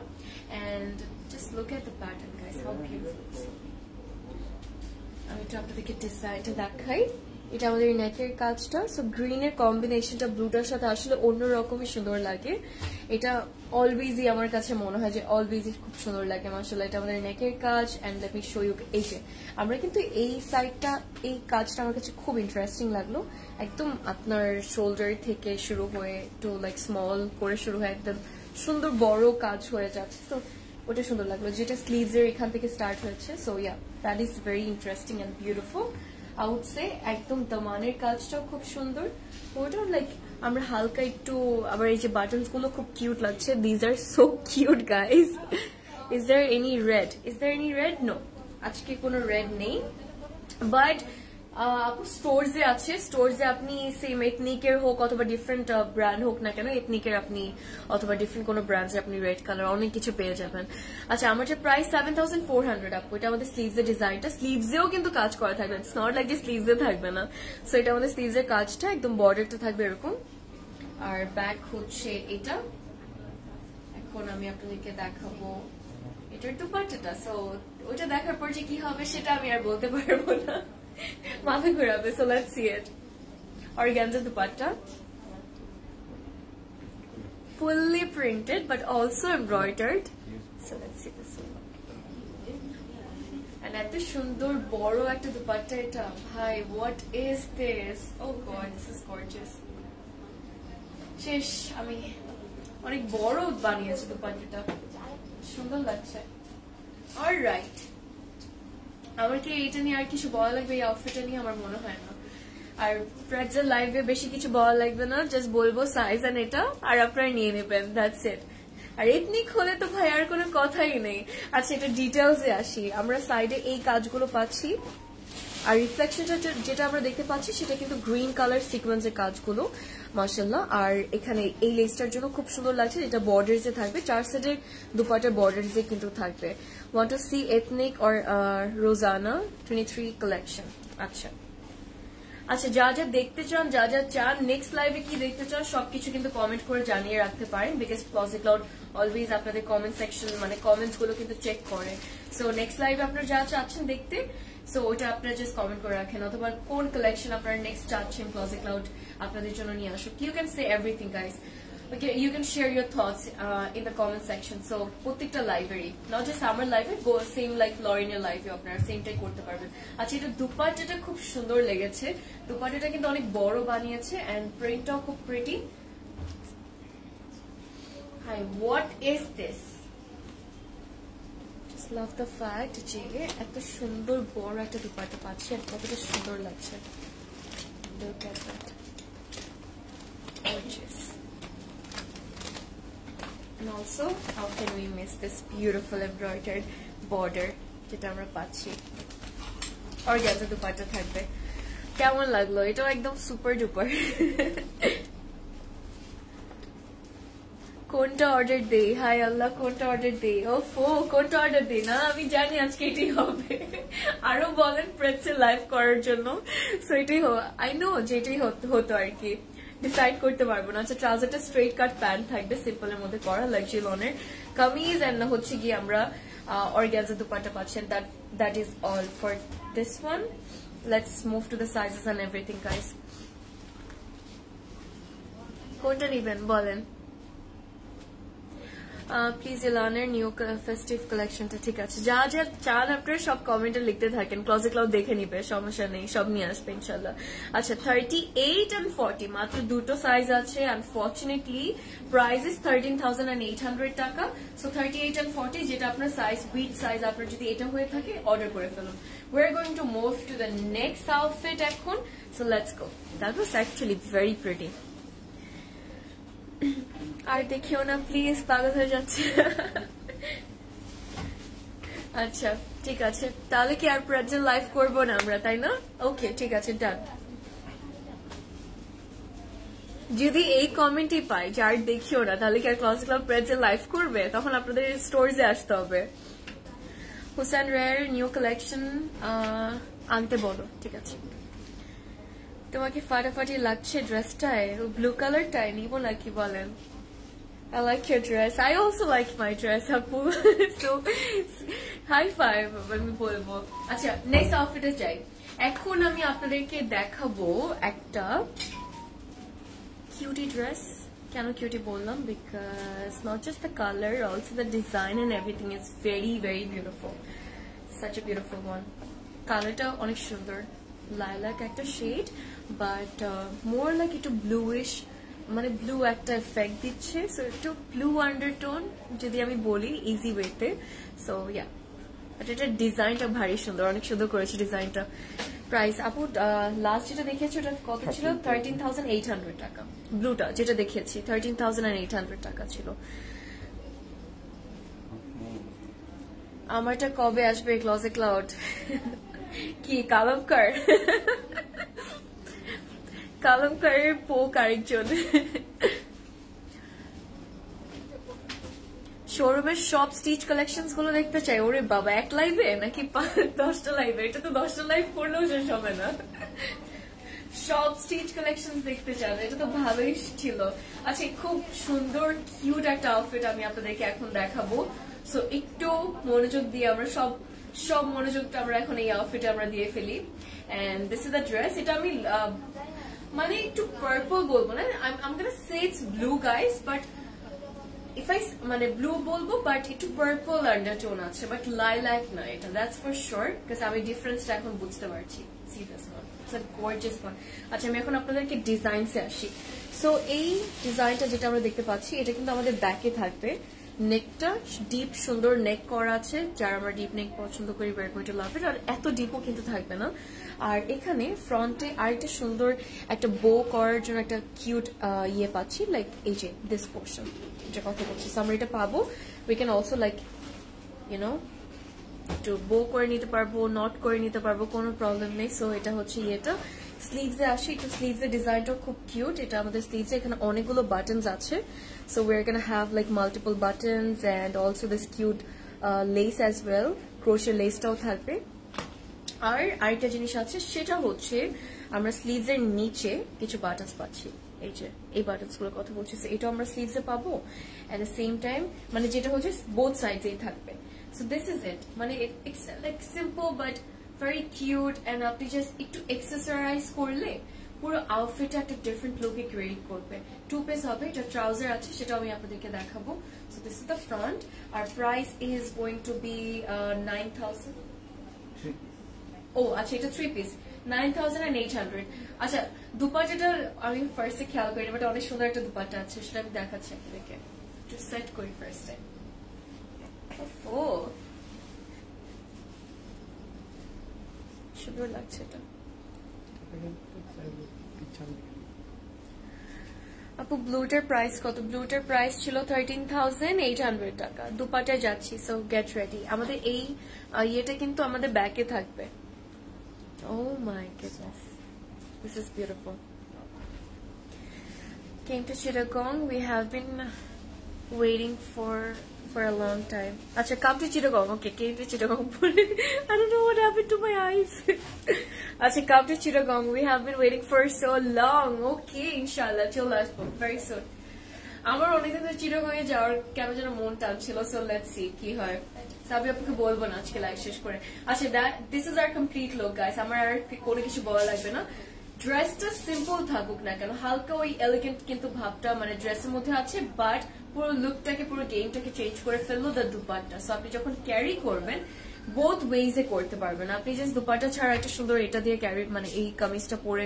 and just look at the pattern, guys. How beautiful! Ami to apnaderke design ta dekhai. এটা আমাদের নেকের কাজটা so green এর কম্বিনেশনটা ব্লুটার সাথে আসলে অন্যরকমই সুন্দর লাগে এটা অলওয়েজই আমার কাছে মনে হয় যে অলওয়েজই খুব সুন্দর লাগে মাশাআল্লাহ এটা আমাদের নেকের কাজ and let me show you এই যে আমরা কিন্তু এই সাইডটা এই কাজটা আমার কাছে খুব ইন্টারেস্টিং লাগলো একদম আপনার শোল্ডার থেকে শুরু হয়ে টু লাইক স্মল করে শুরু হয় একদম সুন্দর বড় কাজ হয়ে যাচ্ছে সো ওটা সুন্দর লাগলো যেটা স্লিভস এর এখান থেকে স্টার্ট হচ্ছে so yeah that is very interesting and beautiful I would say একদম দামানের কাজটা খুব সুন্দর ওটা লাইক আমরা হালকা একটু আবার এই যে বাটনস গুলো খুব কিউট লাগছে these are so cute guys is there any red is there any red no আজকে কোনো red নেই but আপু স্টোরস এ আছে স্টোরস এ আপনি সেম Ethnic এর হোক অথবা ডিফারেন্ট ব্র্যান্ড হোক না কেন Ethnic এর আপনি অথবা ডিফারেন্ট কোনো ব্র্যান্ডস এ আপনি রেড কালার অনেক কিছু পেয়ে যাবেন আচ্ছা আমার যে price seven thousand four hundred আপু এটা আমাদের স্লিভস এর ডিজাইনটা স্লিভস এও কিন্তু কাজ করা থাকবে इट्स नॉट লাইক যে স্লিভস এ থাকবে না সো এটা আমাদের স্লিভস এর কাজটা একদম বর্ডারটা থাকবে এরকম আর ব্যাক হচ্ছে এটা। এখন আমি আপনাদেরকে দেখাবো এটার দুপাট্টাটা, সো ওটা দেখার পর যে কি হবে সেটা আমি আর বলতে পারবো না, মাথা ঘুরাবে। So let's see it. Organza dupatta, fully printed but also embroidered, so let's see this one. And at the সুন্দর বড় একটা দুপাট্টা এটা, ভাই what is this, oh god this is gorgeous. শেষ, আমি অনেক বড় বানিয়েছি দুপাট্টাটা, সুন্দর লাগছে। অলরাইট, আমার কি এটা নিয়ে আর কিছু বলা লাগবে? এই আউটফিটটা নিয়ে আমার মনে হয় না আর প্রেজার লাইভে বেশি কিছু বলা লাগবে না, জাস্ট বলবো সাইজ এন্ড এটা, আর আপনারা নিয়ে নেবেন, দ্যাটস ইট। আর এথনিক হলে তো ভাই আর কোনো কথাই নেই। আচ্ছা এটা ডিটেলসে আসি, আমরা সাইডে এই কাজগুলো পাচ্ছি, আর রিফ্লেকশনটা যেটা আমরা দেখতে পাচ্ছি সেটা কিন্তু গ্রিন কালার সিকোয়েন্সের কাজগুলো, মাশাআল্লাহ। আর এখানে এই লেসটার জন্য খুব সুন্দর লাগছে, এটা বর্ডারসে থাকবে, চার সাইডের দুপাটের বর্ডারসে কিন্তু থাকবে। Want to see ethnic or Rozana twenty-three collection. আচ্ছা আচ্ছা, যা যা দেখতে চান, যা যা চান নেক্সট লাইভে কি দেখতে চান সবকিছু কিন্তু কমেন্ট করে জানিয়ে রাখতে পারেন, বিকজ ক্লোজেট ক্লাউড অলওয়েজ আপনাদের কমেন্ট সেকশন মানে কমেন্টস গুলো কিন্তু চেক করে। সো নেক্সট লাইভে আপনারা যা চাচ্ছেন দেখতে, সো ওটা আপনারা জাস্ট কমেন্ট করে রাখেন, অথবা কোন কালেকশন আপনারা নেক্সট চাচ্ছেন ক্লোজেট ক্লাউড আপনাদের জন্য নিয়ে আসুক। You can say everything guys, okay, you can share your thoughts in the comment section. So প্রত্যেকটা লাইভেরই, নট জাস্ট আমার লাইভে, সেম লাইক লরিনের লাইভে আপনারা সেমটাই করতে পারবেন। আচ্ছা এটা দুপাট্টাটা খুব সুন্দর লেগেছে, দুপাট্টাটা কিন্তু অনেক বড় বানিয়েছে, অ্যান্ড প্রিন্টটাও খুব pretty. Hi what is this, just love the fact যে এত সুন্দর বড় একটা দুপাট্টা পাচ্ছি আর কতটা সুন্দর লাগছে। Look at that, gorgeous. And also, how can we miss this beautiful embroidered border যেটা আমরা পাচ্ছি? অর্গানজা দুপাট্টা থাকবে। কেমন লাগলো? এটাও একদম সুপার ডুপার। কোনটা অর্ডার দেই? হাই আল্লাহ, কোনটা অর্ডার দেই? ওফো, কোনটা অর্ডার দেই না, আমি জানি আজকে এটাই হবে। আরো বলেন প্রেসে লাইভ করার জন্য, সো এটাই হোক, আই নো যে এটাই হতো আর কি, ডিসাইড করতে পারবো না। আচ্ছা ট্রাউজারটা স্ট্রেট কাট প্যান্ট থাকবে, সিম্পলের মধ্যে করা, লাক্সারি লনের কামিজ, এন্ড হচ্ছে গিয়ে আমরা অর্গানজা দুপাট্টা পাচ্ছেন। That that is all for this one. Let's move to the sizes and everything guys. কোনটা নেবেন বলেন প্লিজ? এলানের নিউ ফেস্টিভ কালেকশনটা ঠিক আছে। যা যা চান আপনারা সব কমেন্টে লিখতে থাকেন, ক্লোজেট ক্লাউড দেখে নিবে, সমস্যা নেই, সব নিয়ে আসবে ইনশাল্লাহ। আচ্ছা থার্টি এইট অ্যান্ড ফর্টি, মাত্র দুটো সাইজ আছে। Unfortunately price is thirteen thousand and eight hundred টাকা। So thirty eight and forty যেটা আপনার সাইজ, উইথ সাইজ আপনার যদি এটা হয়ে থাকে অর্ডার করে ফেলুন। We are going to move to the next outfit এখন, so let's go. That was actually very pretty. আর দেখিও না প্লিজ, পাগল হয়ে যাচ্ছে। আচ্ছা ঠিক আছে, তাহলে কি আর প্রেজেন্ট লাইভ করবো না আমরা, তাই না? ওকে ঠিক আছে, ডান। যদি এই কমেন্টই পাই যে আর দেখিও না, তাহলে কি আর ক্লোজেট ক্লাউড প্রেজেন্ট লাইভ করবে? তখন আপনাদের স্টোরসে আসতে হবে। হুসেন রের নিউ কালেকশন আনতে বলো, ঠিক আছে। তোমাকে ফাটাফাটি লাগছে ড্রেসটায়, ব্লু কালারটায় নিবো নাকি বলেন? I like your dress. I also like my dress, Apu. So, high five. আমি বলবো। আচ্ছা নেক্সট আউটফিটে যাই। এখন আমি আপনাদেরকে দেখাবো একটা কিউটি ড্রেস। কেন কিউটি বললাম? Because not just the colour, also the design and everything is very very beautiful, such a beautiful one. কালারটা অনেক সুন্দর, লাইলাক একটা শেড, বাট মোর লাইক একটু ব্লুইশ, মানে ব্লু একটা এফেক্ট দিচ্ছে, সো একটু ব্লু আন্ডারটোন যদি আমি বলি ইজি ওয়েতে। সো ইয়া, বাট এটা ডিজাইনটা ভারী সুন্দর, অনেক সুন্দর করেছে ডিজাইনটা। প্রাইস আপু লাস্ট যেটা দেখিয়েছি ওটা কত ছিল? থার্টিন থাউজেন্ড এইট হান্ড্রেড টাকা। ব্লুটা যেটা দেখিয়েছি থার্টিন থাউজেন্ড এইট হান্ড্রেড টাকা ছিল। আমারটা কবে আসবে ক্লোজেট ক্লাউড? কি কালামকার, কালামকারের পোক আরেকজন। শোরুমের সব স্টিচ কালেকশন গুলো দেখতে চাই। ওরে বাবা, এক লাইভে নাকি দশটা লাইভে? এটা তো দশটা লাইভ করলেও শেষ হবে না। সব স্টিচ কালেকশনস দেখতে চান এটা তো ভালোই ছিল আচ্ছা খুব সুন্দর কিউট একটা আউটফিট আমি আপনাদেরকে এখন দেখাবো সো একটু মনোযোগ দিয়ে আমরা সব সব মনোযোগটা আমরা এখন এই আউটফিটে আমরা দিয়ে ফেলি and this is the dress এটা আমি মানে একটু পার্পল বলবো না I am gonna say it's blue guys but If I মানে ব্লু বলবো বাট একটু পার্পল আন্ডারটোন আছে বাট লাইলাক না এটা দ্যাটস ফর শিওর বিকজ আমি ডিফারেন্সটা এখন বুঝতে পারছি see this one it's a gorgeous one আচ্ছা আমি এখন আপনাদেরকে ডিজাইনসে আসি সো এই ডিজাইনটা যেটা আমরা দেখতে পাচ্ছি এটা কিন্তু আমাদের ব্যাকে থাকবে নেকটা ডিপ সুন্দর নেক করা আছে যারা আমরা ডিপ নেক পছন্দ করি বের করতে লাভ ইট আর এত ডিপও কিন্তু থাকবে না আর এখানে ফ্রন্টে আরেকটা সুন্দর একটা বো করার জন্য একটা কিউট ইয়ে পাচ্ছি লাইক এই যে দিস পোর্শন এটা কথা বলছি আমরা এটা পাবো we can also like you know একটু বো করে নিতে পারবো নট করে নিতে পারবো কোনো প্রবলেম নেই সো এটা হচ্ছে ইয়েটা স্লিভস এ আসি একটু স্লিভস এর ডিজাইনটাও খুব কিউট এটা আমাদের স্লিভস এখানে অনেকগুলো বাটনস আছে so we're going to have like multiple buttons and also this cute uh, lace as well crochet lace টাও থাকবে আর আরেকটা জিনিস আছে সেটা হচ্ছে আমরা স্লিভস এর নিচে কিছু বাটনস পাচ্ছি এই যে এই বাটনসগুলোর কথা বলছি এটা আমরা স্লিভস এ পাবো at the same time মানে যেটা হচ্ছে both sides এই থাকবে so this is it মানে it's like simple but very cute and আপনি just একটু accessorize করলে পুরো আউটফিটটা একটা ডিফারেন্ট লুকে ক্রিয়েট করবে টু পিস হবে এটা ট্রাউজার আছে সেটা আমি আপনাদেরকে দেখাবো so this is the front আর price is going to be nine thousand ও আচ্ছা এটা three piece nine thousand eight hundred আচ্ছা দুপাট্টাটা আমি ফার্স্টে খেয়াল করি বাট অনেক সুন্দর একটা দুপাট্টা আছে সেটা আমি দেখাচ্ছি আপনাদেরকে টু সেট করি ফার্স্টে ও সুন্দর লাগছে এটা আপু ব্লুটার প্রাইস কত ব্লুটার প্রাইস ছিল থার্টিন থাউজেন্ড এইট হান্ড্রেড টাকা দুপাটা যাচ্ছি সো গেট রেডি আমাদের এই ইয়েটা কিন্তু আমাদের ব্যাকে থাকবে oh my goodness this is beautiful came to Chittagong we have been waiting for for a long time আচ্ছা come to Chittagong okay came to Chittagong I don't know what happened to my eyes আচ্ছা come to Chittagong we have been waiting for so long okay inshallah till last very soon আমার অনেকদিন ধরে Chittagong এ যাওয়ার কেন যেন মন টানছিল so let's see কি হয় সবই আপনাকে বলবো না আজকে লাইভ শেষ করে আচ্ছা this is our complete look guys আমার আর কোনো কিছু বলা লাগবে না ড্রেসটা সিম্পল থাকুক না কেন হালকা ওই এলিগেন্ট কিন্তু ভাবটা মানে ড্রেসের মধ্যে আছে বাট পুরো লুকটাকে পুরো গেমটাকে চেঞ্জ করে ফেললো দ্য দুপাট্টা সো আপনি যখন ক্যারি করবেন বোথ ওয়েজে করতে পারবেন আপনি জাস্ট দুপাট্টা ছাড়া একটা সুন্দর এটা দিয়ে ক্যারি মানে এই কামিজটা পরে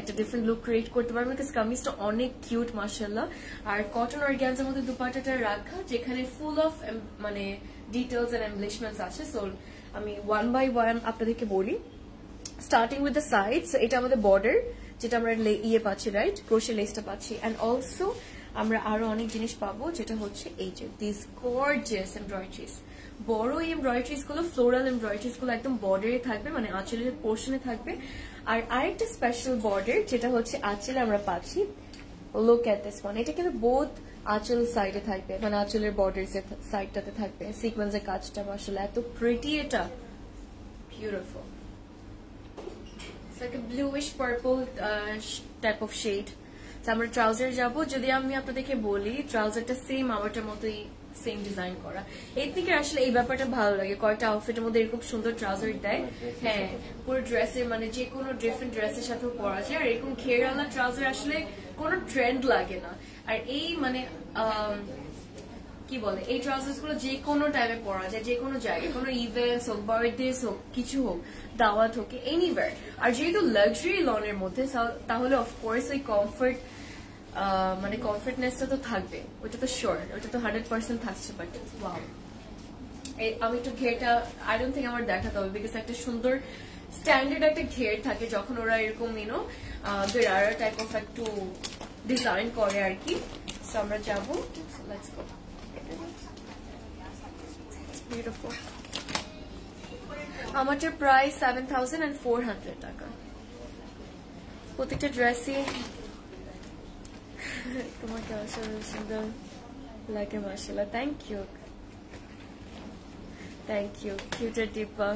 একটা ডিফারেন্ট লুক ক্রিয়েট করতে পারবেন বিকজ কামিজটা অনেক কিউট মাশাআল্লাহ আর কটন অর্গানজার মধ্যে দুপাট্টাটা রাখা যেখানে ফুল অফ মানে ডিটেলস এন্ড এমব্লিশমেন্টস আছে সো আমি ওয়ান বাই ওয়ান আপনাদেরকে বলি starting with the sides so এটা আমাদের border যেটা আমরা ইয়ে পাচ্ছি রাইট crochet lace টা পাচ্ছি and also আমরা আরো অনেক জিনিস পাবো যেটা হচ্ছে এই যে these gorgeous embroideries বড় embroideries গুলো floral embroideries গুলো একদম বর্ডারে থাকবে মানে আঁচলের পোরশনে থাকবে আর আরেকটা স্পেশাল বর্ডার যেটা হচ্ছে আঁচলে আমরা পাচ্ছি look at this one এটা কিন্তু both আঁচল সাইডে থাকবে মানে আঁচলের বর্ডার সাইডটাতে থাকবে সিকোয়েন্সের কাজটা আসলে এত pretty এটা beautiful It's like a bluish purple uh, type of shade. So আমরা ট্রাউজার যাবো যদি আমি আপনাদেরকে বলি ট্রাউজারটা সেম আমারটার মতোই সেম ডিজাইন করা এথনিক এর আসলে এই ব্যাপারটা ভালো লাগে কয়টা আউটফিটের মধ্যে এরকম সুন্দর ট্রাউজার দেয় হ্যাঁ পুরো ড্রেসের মানে যে কোনো ডিফারেন্ট ড্রেসের সাথেও পরা যায় আর এরকম ঘেরালা ট্রাউজার আসলে কোনো ট্রেন্ড লাগে না আর এই মানে কি বলে এই ট্রাউজার্স গুলো যে কোনো টাইমে পরা যায় যে কোনো জায়গায় কোনো ইভেন্টস হোক বার্থডেস হোক কিছু হোক দাওয়াত হোক এনিওয়ার আর যেহেতু লাক্সারি লনের মধ্যে তাহলে অফকোর্স ওই কমফর্ট মানে কমফর্টনেসটা তো থাকবে ওটা তো শিওর ওটা তো হান্ড্রেড পার্সেন্ট থাকছে বাট ওয়াও আমি একটু ঘেরটা আই ডোন্ট থিঙ্ক আমার দেখাতে হবে বিকজ একটা সুন্দর স্ট্যান্ডার্ড একটা ঘের থাকে যখন ওরা এরকম ইউনো গেরারা টাইপ অফ একটু ডিজাইন করে আর কি সো আমরা যাবো লেটস গো Beautiful. আমাদের price seven thousand four hundred টাকা। প্রত্যেকটা ড্রেসই তোমার কাছে সুন্দর লাগে মাশাআল্লাহ। Thank you. Thank you. কিউটের টিপা।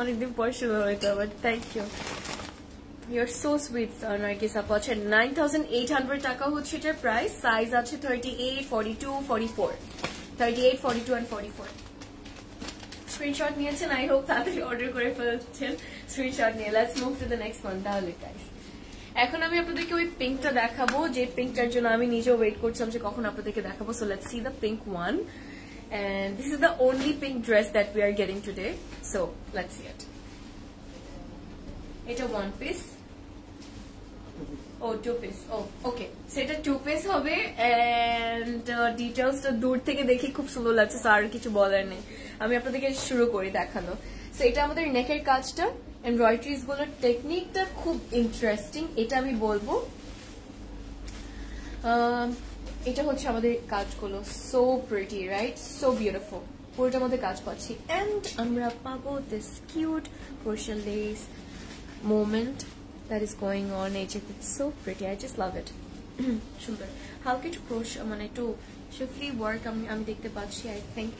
অনেকদিন পর শুরু হলো এটা but thank you. You're so sweet, sir. Nargis appa ache nine thousand eight hundred taka hocche etar price. Size ache thirty-eight, forty-two, forty-four. thirty-eight, forty-two and forty-four. Screenshot niyechen. I hope tatari order kore felchen. Screenshot niye. Let's move to the next one. Tahole guys. এখন আমি আপনাদেরকে ওই পিঙ্কটা দেখাবো যে পিঙ্কটার জন্য আমি নিজে wait করছিলাম যে কখন আপনাদেরকে দেখাবো so let's see the pink one and this is the only pink dress that we are getting today so let's see it এটা ওয়ান পিস ও টু পিস ও ওকে সেটা টু পিস হবে এন্ড ডিটেইলসটা দূর থেকে দেখে খুব সুন্দর লাগছে আর কিছু বলার নেই আমি আপনাদেরকে শুরু করি দেখানো সো এটা আমাদের নেকের কাজটা Embroideries গুলো টেকনিকটা খুব ইন্টারেস্টিং এটা আমি বলবো এটা হচ্ছে আমাদের কাজগুলো so pretty right so beautiful পুরোটার মধ্যে কাজ পাচ্ছি এন্ড আমরা পাবো this cute crochet lace moment that is going on it it's so pretty I just love it সুন্দর হালকা একটু ক্রোশ মানে একটু শিফলি ওয়ার্ক আমি আমি দেখতে পাচ্ছি I think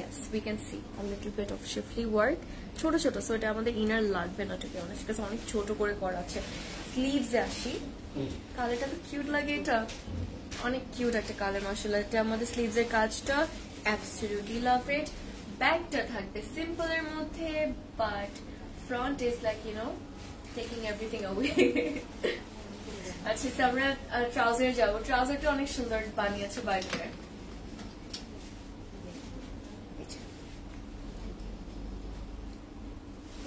Yes, we can see a little bit of shifty work. Choto choto, so it amader inner lagbe na to be honest. Because onek choto kore kora ache. Sleeves e ashi. Color ta to cute lage eta. Onek cute ekta color mashallah. Eta amader sleeves er kajta absolutely love it. Back ta thakbe simple er moddhe, but front is like you know taking everything away. Ache samra trouser jabo. Trouser ta onek sundor baniyeche bajre.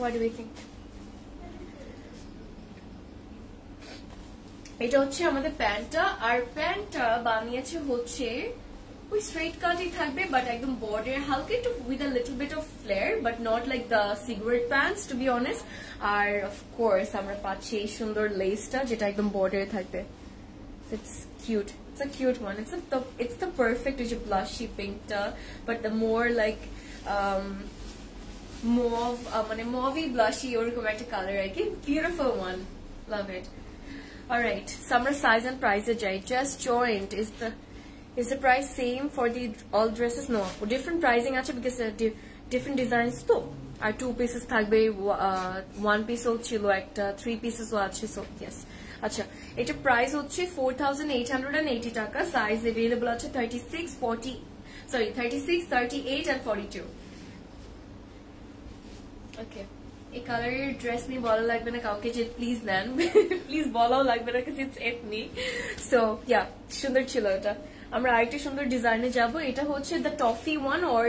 What do we think? এটা হচ্ছে আমাদের প্যান্টটা আর প্যান্টটা বানিয়েছে হচ্ছে ওই straight কাটই থাকবে but একদম বর্ডার হালকা একটু with a little bit of flare but not like the cigarette pants to be honest আর অফ কোর্স আমরা পাচ্ছি এই সুন্দর লেসটা যেটা একদম বর্ডারে থাকবে it's cute it's a cute one it's the it's the perfect with blushy পিঙ্কটা but the more like mauve মানে মভি blushy ওরকম একটা colour I give beautiful one love it alright summer size and price এ যাই just joined is the is the price same for the all dresses no different pricing আছে because different designs তো আর two pieces থাকবে one পিসও ছিল একটা three পিসেসও আছে সো ইয়েস আচ্ছা এটা প্রাইস হচ্ছে four thousand eight hundred eighty টাকা সাইজ अवेलेबल আছে thirty-six, forty sorry thirty-six, thirty-eight and forty-two Okay. A color dress ni bolo lagbe na kauke je please nan please bolo lagbe na because it's ethnic. So yeah, sundor chilo eta. Amra arekta sundor design e jabo. Eta hocche the toffee one or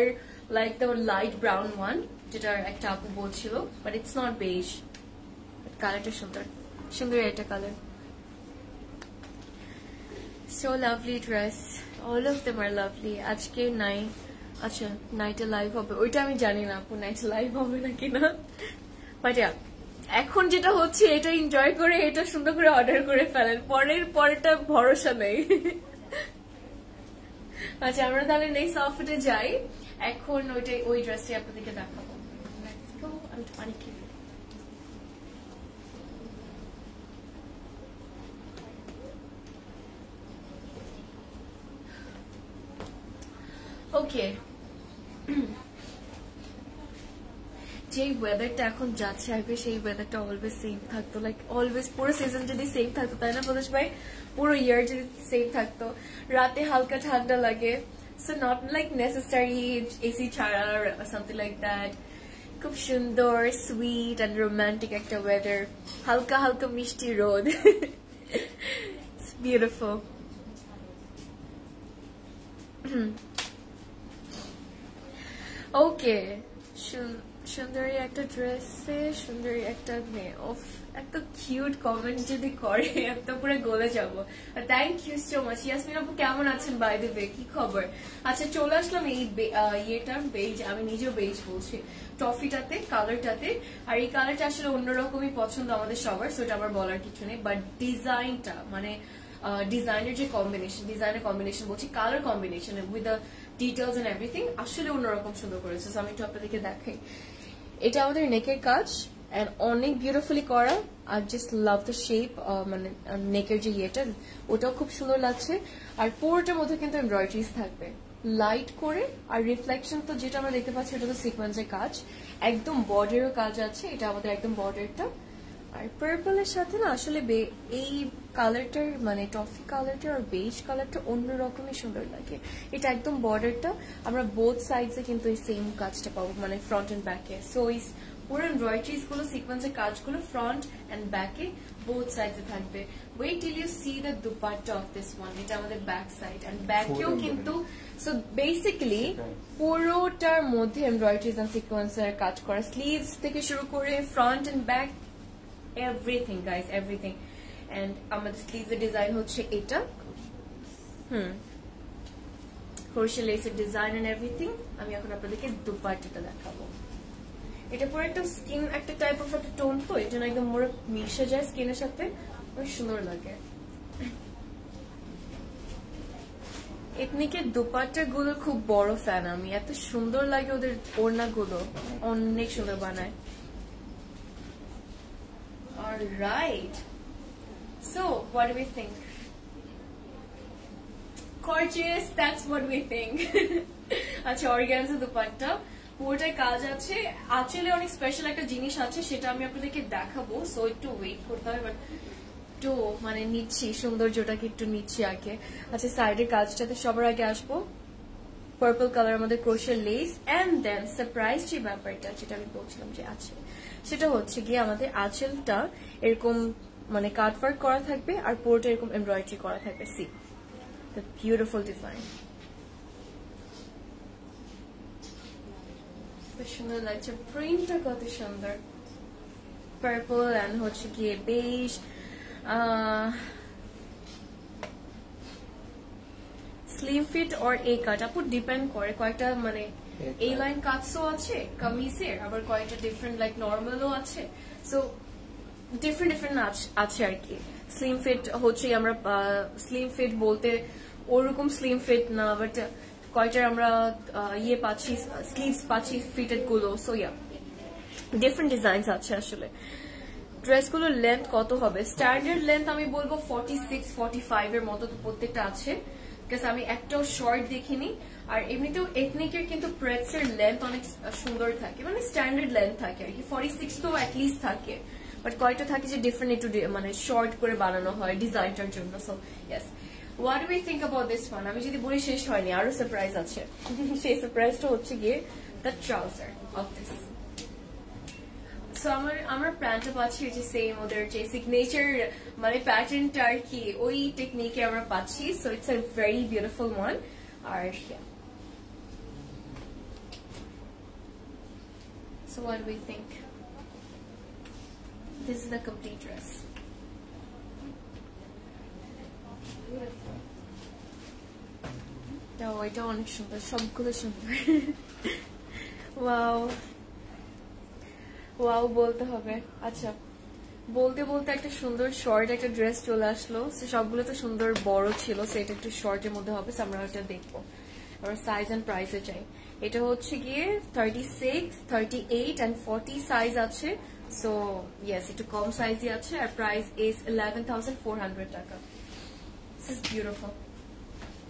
like the light brown one. Jeta ekta apu bolchilo, but it's not beige. But color ta sundor. Sundor eta color. So lovely dress. All of them are lovely. Ajke nai আচ্ছা নাইটে live হবে ওইটা আমি জানি না আপু নাইটে live হবে নাকি না বাট এখন যেটা হচ্ছে এটা এনজয় করে এটা সুন্দর করে অর্ডার করে ফেলেন পরের পরেটা ভরসা নেই আচ্ছা আমরা তাহলে নেক্সট অফারে যাই এখন ওইটা ওই ড্রেসটি আপনাদেরকে দেখাবো লেটস গো আমি পানি খেয়ে Okay. Jay weather ta ekhon jacche I wish ei weather ta always same thakto like always puro season jodi same thakto tai na Pradesh bhai puro year jodi same thakto rate halka thanda lage so not like necessary AC chara or something like that khub sundor sweet and romantic ekta weather halka halka mishti rod it's beautiful Okay, Shundari ekta dress e Shundari ekta me of ekta cute comment jodi kore am to pura gole jabo thank you so much Yasmin apu kemon achen by the way ki khobor acha chole ashlam ei ye term beige ami nijo beige bolchi toffee ta te color ta te ar ei color ta ashole onno rokomi pochondo amader shobar so eta amar bolar kichu nei but design ta mane ডিজাইনের যে combination ডিজাইনের combination বলছি colour combination with the details and everything আসলে অন্যরকম সুন্দর করেছে so আমি একটু আপনাদেরকে দেখাই এটা আমাদের নেকের কাজ এন্ড অনেক বিউটিফুলি করা আর জাস্ট লাভ দ্য শেপ মানে নেকের যে ইয়েটা ওটাও খুব সুন্দর লাগছে আর পুরোটার মধ্যে কিন্তু এমব্রয়ডারিজ থাকবে লাইট করে আর রিফ্লেকশন তো যেটা আমরা দেখতে পাচ্ছি এটা তো সিকোয়েন্সের কাজ একদম বর্ডারের কাজ আছে এটা আমাদের একদম বর্ডারটা আর পার্পলের সাথে না আসলে এই কালারটার মানে টফি কালারটা আর বেজ কালারটা অন্য রকমের সুন্দর লাগে। এটা একদম বর্ডারটা আমরা বোথ সাইডসে কিন্তু এই সেম কাজটা পাবো, মানে ফ্রন্ট এন্ড ব্যাকে। সো এই পুরো এমব্রয়ডারিজ গুলো সিকোয়েন্সের কাজগুলো ফ্রন্ট এন্ড ব্যাকে বোথ সাইডসে থাকবে। Wait till you see the dupatta of this one. এটা আমাদের ব্যাক সাইড এন্ড ব্যাকেও কিন্তু সো বেসিক্যালি পুরোটার মধ্যে এমব্রয়ডারিজ এন্ড সিকোয়েন্সের কাজ করা, স্লিভস থেকে শুরু করে front and back, everything guys, everything. And আমাদের sleeves এর design হচ্ছে এটা, হুম, crochet lace এর design and everything. আমি এখন আপনাদেরকে দুপাট্টাটা দেখাবো। এটা পুরো একটা স্কিন একটা টাইপ অফ একটা টোন, তো এটা একদম পুরো মিশে যায় স্কিনের সাথে, খুব সুন্দর লাগে। এথনিকের দুপাট্টা গুলো খুব বড় ফ্যান আমি, এত সুন্দর লাগে ওদের ওড়না গুলো, অনেক সুন্দর বানায়। All right, so what do we think? Gorgeous, that's what we think. Acha organza dupatta portai kaj ache, actually onek special ekta jinish ache seta ami apnaderke dekhabo, so ekটু wait korte hobe, but to mane niche sundorjo ta ki ekটু niche age ache side er kaj tate shobar age ashbo purple color amader crochet lace and then surprise je byapar ta jeta ami bolchhilam je ache সেটা হচ্ছে গিয়ে আমাদের আঁচলটা এরকম মানে cutwork করা থাকবে আর পুরোটা এরকম এমব্রয়ডারি করা থাকবে। সি দ্য বিউটিফুল ডিজাইন, খুব সুন্দর লাগছে, প্রিন্টটা কত সুন্দর, পার্পল এন্ড হচ্ছে গিয়ে beige. Slim fit or a cut আপু ডিপেন্ড করে, কয়েকটা মানে এই লাইন কাটসও আছে কামিজের, আবার কয়েকটা ডিফারেন্ট লাইক নর্মালও আছে, সো ডিফারেন্ট ডিফারেন্ট আছে আর কি। স্লিম ফিট হচ্ছে আমরা স্লিম ফিট বলতে ওরকম স্লিম ফিট না, বাট কয়েকটার আমরা ইয়ে পাচ্ছি, স্লিভস পাচ্ছি ফিটেড গুলো। সো ইয়া ডিফারেন্ট ডিজাইনস আছে আসলে। ড্রেসগুলোর লেন্থ কত হবে? স্ট্যান্ডার্ড লেন্থ আমি বলবো ফর্টি সিক্স ফর্টি ফাইভ এর মতো প্রত্যেকটা আছে, বিকজ আমি একটাও শর্ট দেখিনি। আর এমনিতেও এথনিকের কিন্তু প্রেটসের লেন্থ অনেক সুন্দর থাকে, মানে স্ট্যান্ডার্ড লেন্থ থাকে আর কি, ফর্টি সিক্স তো অ্যাটলিস্ট থাকে, বাট কয়েকটা থাকে যে ডিফারেন্ট একটু মানে শর্ট করে বানানো হয় ডিজাইনটার জন্য। So yes, what do you think about this one? আমি যদি বলি শেষ হয়নি, আরো সারপ্রাইজ আছে, সেই সারপ্রাইজটা হচ্ছে গিয়ে the trouser of this. So আমার আমরা প্যান্টটা পাচ্ছি যে সেম ওদের যে সিগনেচার মানে প্যাটার্নটা আর কি, ওই টেকনিকে আমরা পাচ্ছি। So it's a very beautiful one. আর So what do we think? This is the complete dress. No, I don't want to show the shambhar. Wow. Wow, bolte hobe. Acha. Bolte bolte ekta sundor short ekta dress chole ashlo. So shobgulo to sundor boro chilo. So eta ekটু short er moddhe hobe. So amra eta dekhbo. Our size and price e chai. এটা হচ্ছে গিয়ে thirty six thirty eight and forty size আছে। So yes, একটু কম সাইজই আছে। আর price is eleven thousand four hundred টাকা। It's beautiful.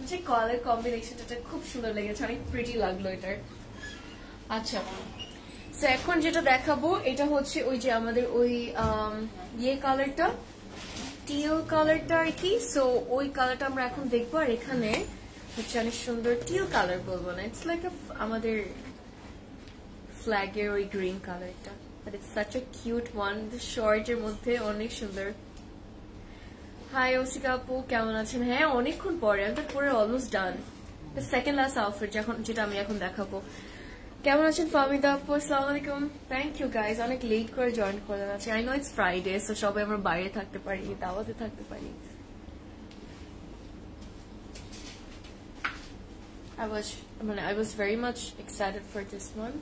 যে কালার কম্বিনেশনটা খুব সুন্দর লেগেছে, অনেক প্রিটি লাগলো এটার। আচ্ছা, সো এখন যেটা দেখাবো এটা হচ্ছে ওই যে আমাদের ওই ইয়ে কালারটা, টিল কালারটা আর কি। সো ওই কালারটা আমরা এখন দেখবো। আর এখানে হচ্ছে অনেক সুন্দর টিল কালার, বলবো না, ইটস লাইক আমাদের ফ্ল্যাগের ওই গ্রিন কালারটা, but it's such a cute one. Short এর মধ্যে অনেক সুন্দর। হাই ওসিকা আপু, কেমন আছেন? হ্যাঁ, অনেকক্ষণ পরে, আমি তো পরে almost done, second last outfit যখন যেটা আমি এখন দেখাবো। কেমন আছেন ফাহমিদা আপু? আসসালামুয়ালাইকুম। থ্যাংক ইউ গাইজ, অনেক লেট করে জয়েন করলেন। আছে, I know it's Friday, so সবাই আমরা বাইরে থাকতে পারি, দাওয়াতে থাকতে পারি। I was, I mean, I was very much excited for this one.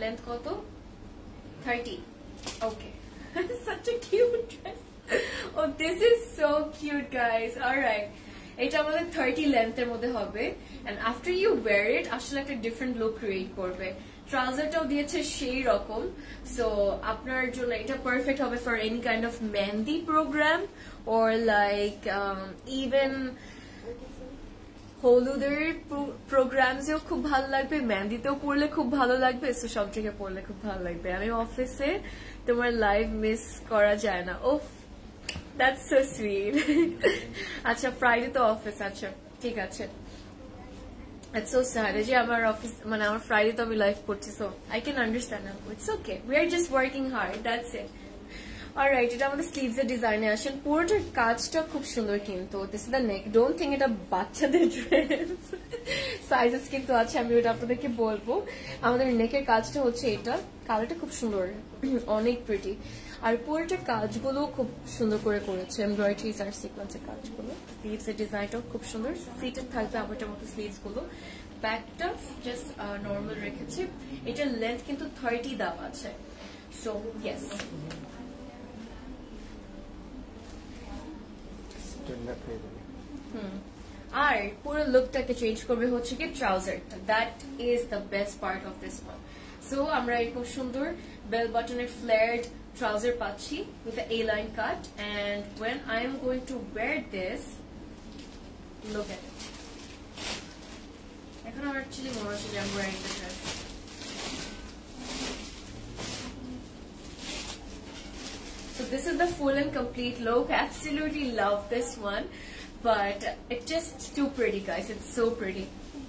Length koto? thirty. Okay. Such a cute dress. Oh, this is so cute, guys. All right. It amader thirty length er moddhe hobe, and after you wear it, ashole ekta different look create korbe. Trouser tao diyeche shei rokom. So, apnar jonno eta perfect hobe for any kind of mehendi program or like um, even হলুদের প্রোগ্রামসেও খুব ভালো লাগবে মেহেন্দিতেও পড়লে খুব ভালো লাগবে so সব জায়গায় পড়লে খুব ভালো লাগবে আমি অফিসে তোমার লাইভ মিস করা যায় না ওফ দ্যাটস সো সুইট আচ্ছা ফ্রাইডে তো অফিস আচ্ছা ঠিক আছে It's so sad. Ajay, our office, man, our Friday to be live porchi, so I can understand. It's okay. We are just working hard. That's it. All right. It our sleeves are design. Ashen, poor the kaaj ta khub shundor kintu. This is the neck. Don't think it a bachchader dress. Sizes kintu acha ami eta apnader ke bolbo. Amader neck er kaaj ta hocche eta. Color ta khub shundor. Onek pretty. Ar poor the kaaj gulo khub shundor kore koreche. Embroidery and sequence er kaaj gulo. Sleeves er design ta khub shundor. Seated thakbe amar ta moto sleeves gulo. Back ta just uh, normal rekheche. Etar length kintu thirty dewa ache. So yes. আর পুরো লুকটাকে change করবে হচ্ছে কি ট্রাউজারটা that is the best part of this one so আমরা এরকম সুন্দর bell বাটনের flared trouser পাচ্ছি with a line cut and when I am going to wear this look at it এখন আমার actually মনে হচ্ছে যে I'm wearing the dress So this is the full and complete look. Absolutely love this one, but it's just too pretty, guys. It's so pretty.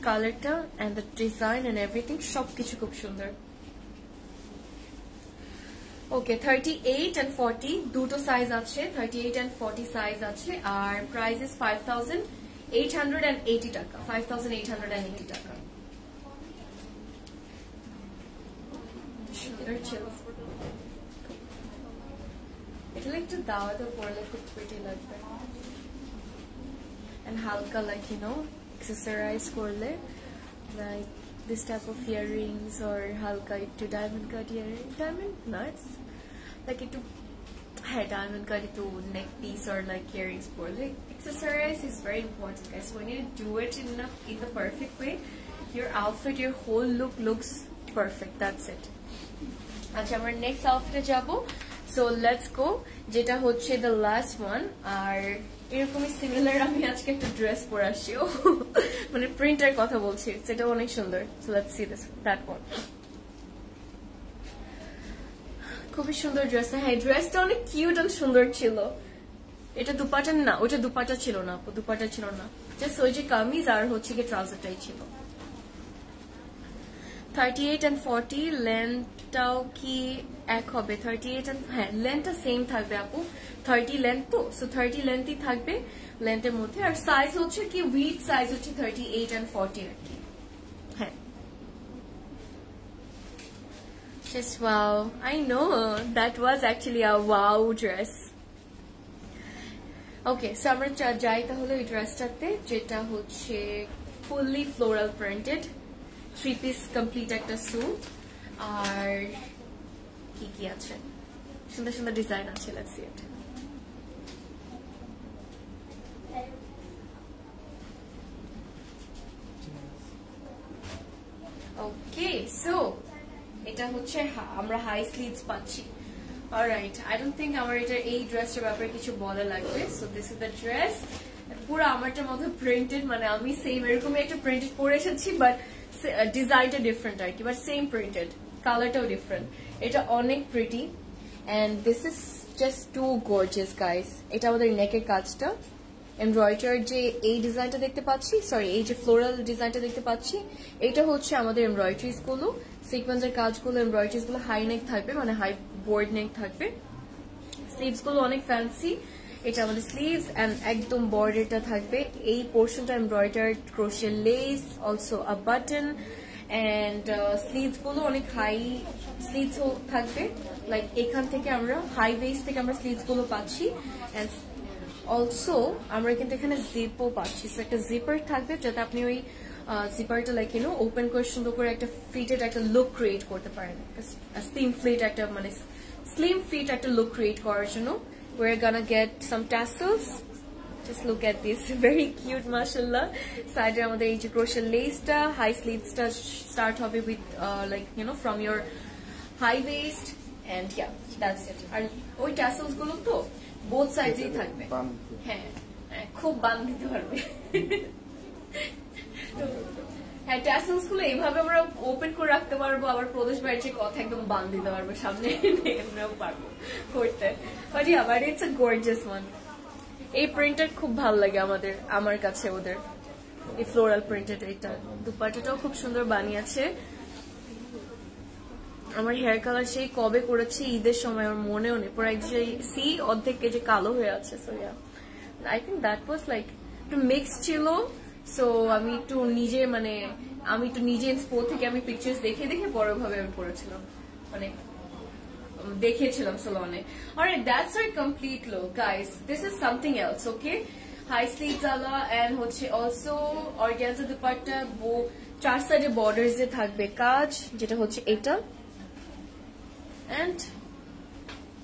Color tone and the design and everything. Shop kichu khub shundor. Okay, thirty-eight and forty. Duto size ache. Thirty-eight and forty size ache. Our price is five thousand eight hundred and eighty taka. Five thousand eight hundred and eighty taka. Shundor chill. It like to dawa the world look pretty like that and halka like you know accessorize korle like this type of earrings or halka to diamond cut earring diamond nuts like it to hai diamond cut to neck piece or like earrings korle accessorize is very important guys when you do it in a, in the perfect way your outfit your whole look looks perfect that's it acha amar next outfit e jabo So let's go. Jeta hoche the last one. আর এরকমই similar আমি আজকে একটা dress পরে আসছি। মানে printer কথা বলছি। সেটা অনেক সুন্দর। So let's see this that one. খুবই সুন্দর dress না। হ্যাঁ dressটা অনেক cute and সুন্দর ছিল। এটা দুপাটা না। ওটা দুপাটা ছিল না। দুপাটা ছিল না। Just ওই যে কামিজ আর হচ্ছে কি ট্রাউজারটাই ছিল। thirty-eight and forty length টাও কি এক হবে thirty-eight and হ্যাঁ লেন্থটা সেম থাকবে আপু thirty লেন্থ তো সো thirty লেন্থই থাকবে লেন্থের মধ্যে আর সাইজ হচ্ছে কি উইড সাইজ হচ্ছে thirty-eight and forty আর কি হ্যাঁ just wow I know that was actually a wow dress okay so আমরা যাই তাহলে এই ড্রেসটাতে যেটা হচ্ছে fully floral printed three piece complete একটা suit আর কি কি আছে সুন্দর সুন্দর ডিজাইন আছে let's see it okay so এটা হচ্ছে আমরা হাই স্লিভস পাচ্ছি অলরাইট I don't think আমার এটা এই ড্রেসের ব্যাপারে কিছু বলা লাগবে so this is the dress পুরো আমারটার মধ্যে প্রিন্টেড মানে আমি সেম এরকমই একটা প্রিন্টেড পরে এসেছি but ডিজাইনটা ডিফারেন্ট আর কি but same printed Color different. It's onik pretty, and this is just too gorgeous, guys. It's our neck catch ta embroidered. Je a design ta dekhte pachhi. Sorry, a je floral design ta dekhte pachhi. Eta hoche amader embroideries gulo, sequence er kaj gulo, embroideries gulo high neck thakbe, mane high board neck thakbe. Sleeves gulo onek fancy. Eta amader sleeves and ekdom border ta thakbe. A portion ta embroidered crochet lace, also a button. And uh, sleeves gulo onek high sleeves ho thakbe like ekhan theke amra high waist theke amra sleeves gulo pacchi and also amra kintu ekhane zip o pacchi so ekta zipper thakbe jate apni oi zipper ta like you know open kore sundor kore ekta fitted ekta look create korte paren a slim fit ekta mane slim fit ekta look create korar jonno we are gonna get some tassels Just look at this, very cute, mashallah. Side of the edge crochet lace ta, high sleeves ta start hobby with uh, like you know from your high waist and yeah, that's it. And oi tassels gulo to both sides ei thakbe. Heh, khub bandhite parbe. হ্যাঁ tassels গুলো এইভাবে আমরা open করে রাখতে পারবো, আবার প্রদেশ বাইরে কথা একদম বাঁধ দিতে পারবো সামনে, এমনও পারবো করতে। But yeah but it's a gorgeous one. এই প্রিন্টটা খুব ভালো লাগে আমাদের, আমার কাছে ওদের এই ফ্লোরাল প্রিন্টেড এটা। দুপাট্টাটাও খুব সুন্দর বানিয়েছে। আমার হেয়ার কালার সেই কবে করেছি, ঈদের সময় আমার মনেও নেই, পুরো একদম সি অর্ধেক যে কালো হয়ে আছে। So yeah I think that was like একটু মিক্স ছিল। সো আমি একটু নিজে মানে আমি একটু নিজে স্পোর্ট থেকে আমি পিকচার্স দেখে দেখে বড় ভাবে আমি পড়েছিলাম, মানে দেখিয়েছিলাম সলনে। Alright, that's our complete look guys, this is something else. Okay, high sleeves আলা এন্ড হচ্ছে অলসো অর্গানজা দুপাট্টা, চার সাইডে বর্ডারস এ থাকবে কাজ, যেটা হচ্ছে এটা। এন্ড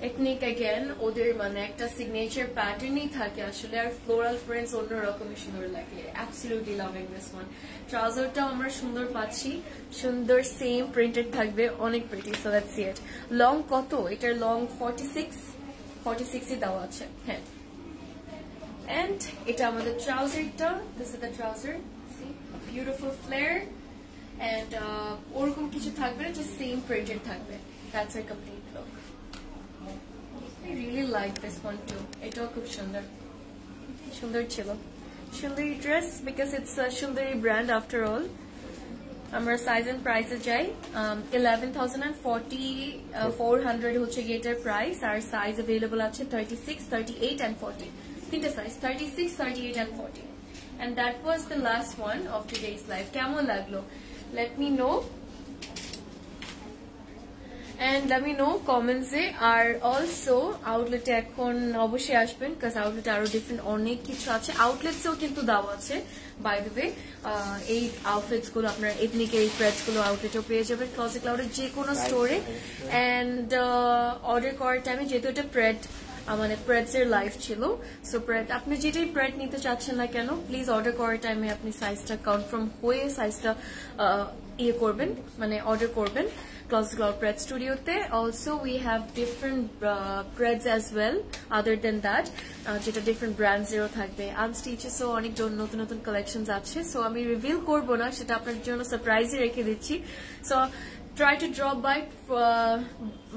এথনিক এগেন, ওদের মানে একটা সিগনেচার প্যাটার্নই থাকে আসলে, আর ফ্লোরাল প্রিন্টস অন্যরকমই সুন্দর লাগে। Absolutely loving this one. ট্রাউজারটাও আমরা সুন্দর পাচ্ছি, সুন্দর সেম প্রিন্টেড থাকবে, অনেক pretty. So that's it. Long কত? এটার লং ফর্টি সিক্স ফর্টি সিক্সই দেওয়া আছে। হ্যাঁ, এন্ড এটা আমাদের ট্রাউজারটা, this is the trouser, see beautiful flare and ওরকম কিছু থাকবে না, জাস্ট সেম প্রিন্টেড থাকবে। That's our complete look. I really like this one too. It's also beautiful. Shundari chilo. Shundari dress because it's a Shundari brand after all. Our size and price is jai um, eleven thousand and forty uh, four hundred. Hoche getar price. Our size available are thirty six, thirty eight, and forty. Tinta size thirty six, thirty eight, and forty. And that was the last one of today's live. Kemon laglo? Let me know. And let me know comments e, are also outlet e ekhon obosshoi ashben because outlet aro different onek kichu ache, outlets eo kintu dawa ache by the way. Ei outfits gulo apnara ethnic e threads gulo outlet e peye jaben Closet Cloud er je kono store e, and uh, order korar time e jeto eta thread amare threads er live chilo, so thread apni jetai thread nite chaachen na keno please order korar time e apni size ta confirm hoye size ta e korben mane order korben Closet Cloud Pred Studio te. Also we have different uh, breads as well other than that, jeta uh, different brands ero thakbe unstitches, so onek jonno notun notun collections ache, so ami reveal korbo na, seta apnar jonno surprise e rekhe dicchi. So try to drop by uh,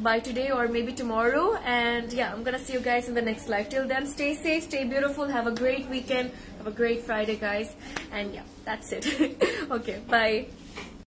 by today or maybe tomorrow, and yeah, I'm going to see you guys in the next live. Till then, stay safe, stay beautiful, have a great weekend, have a great Friday guys, and yeah, that's it. Okay, bye.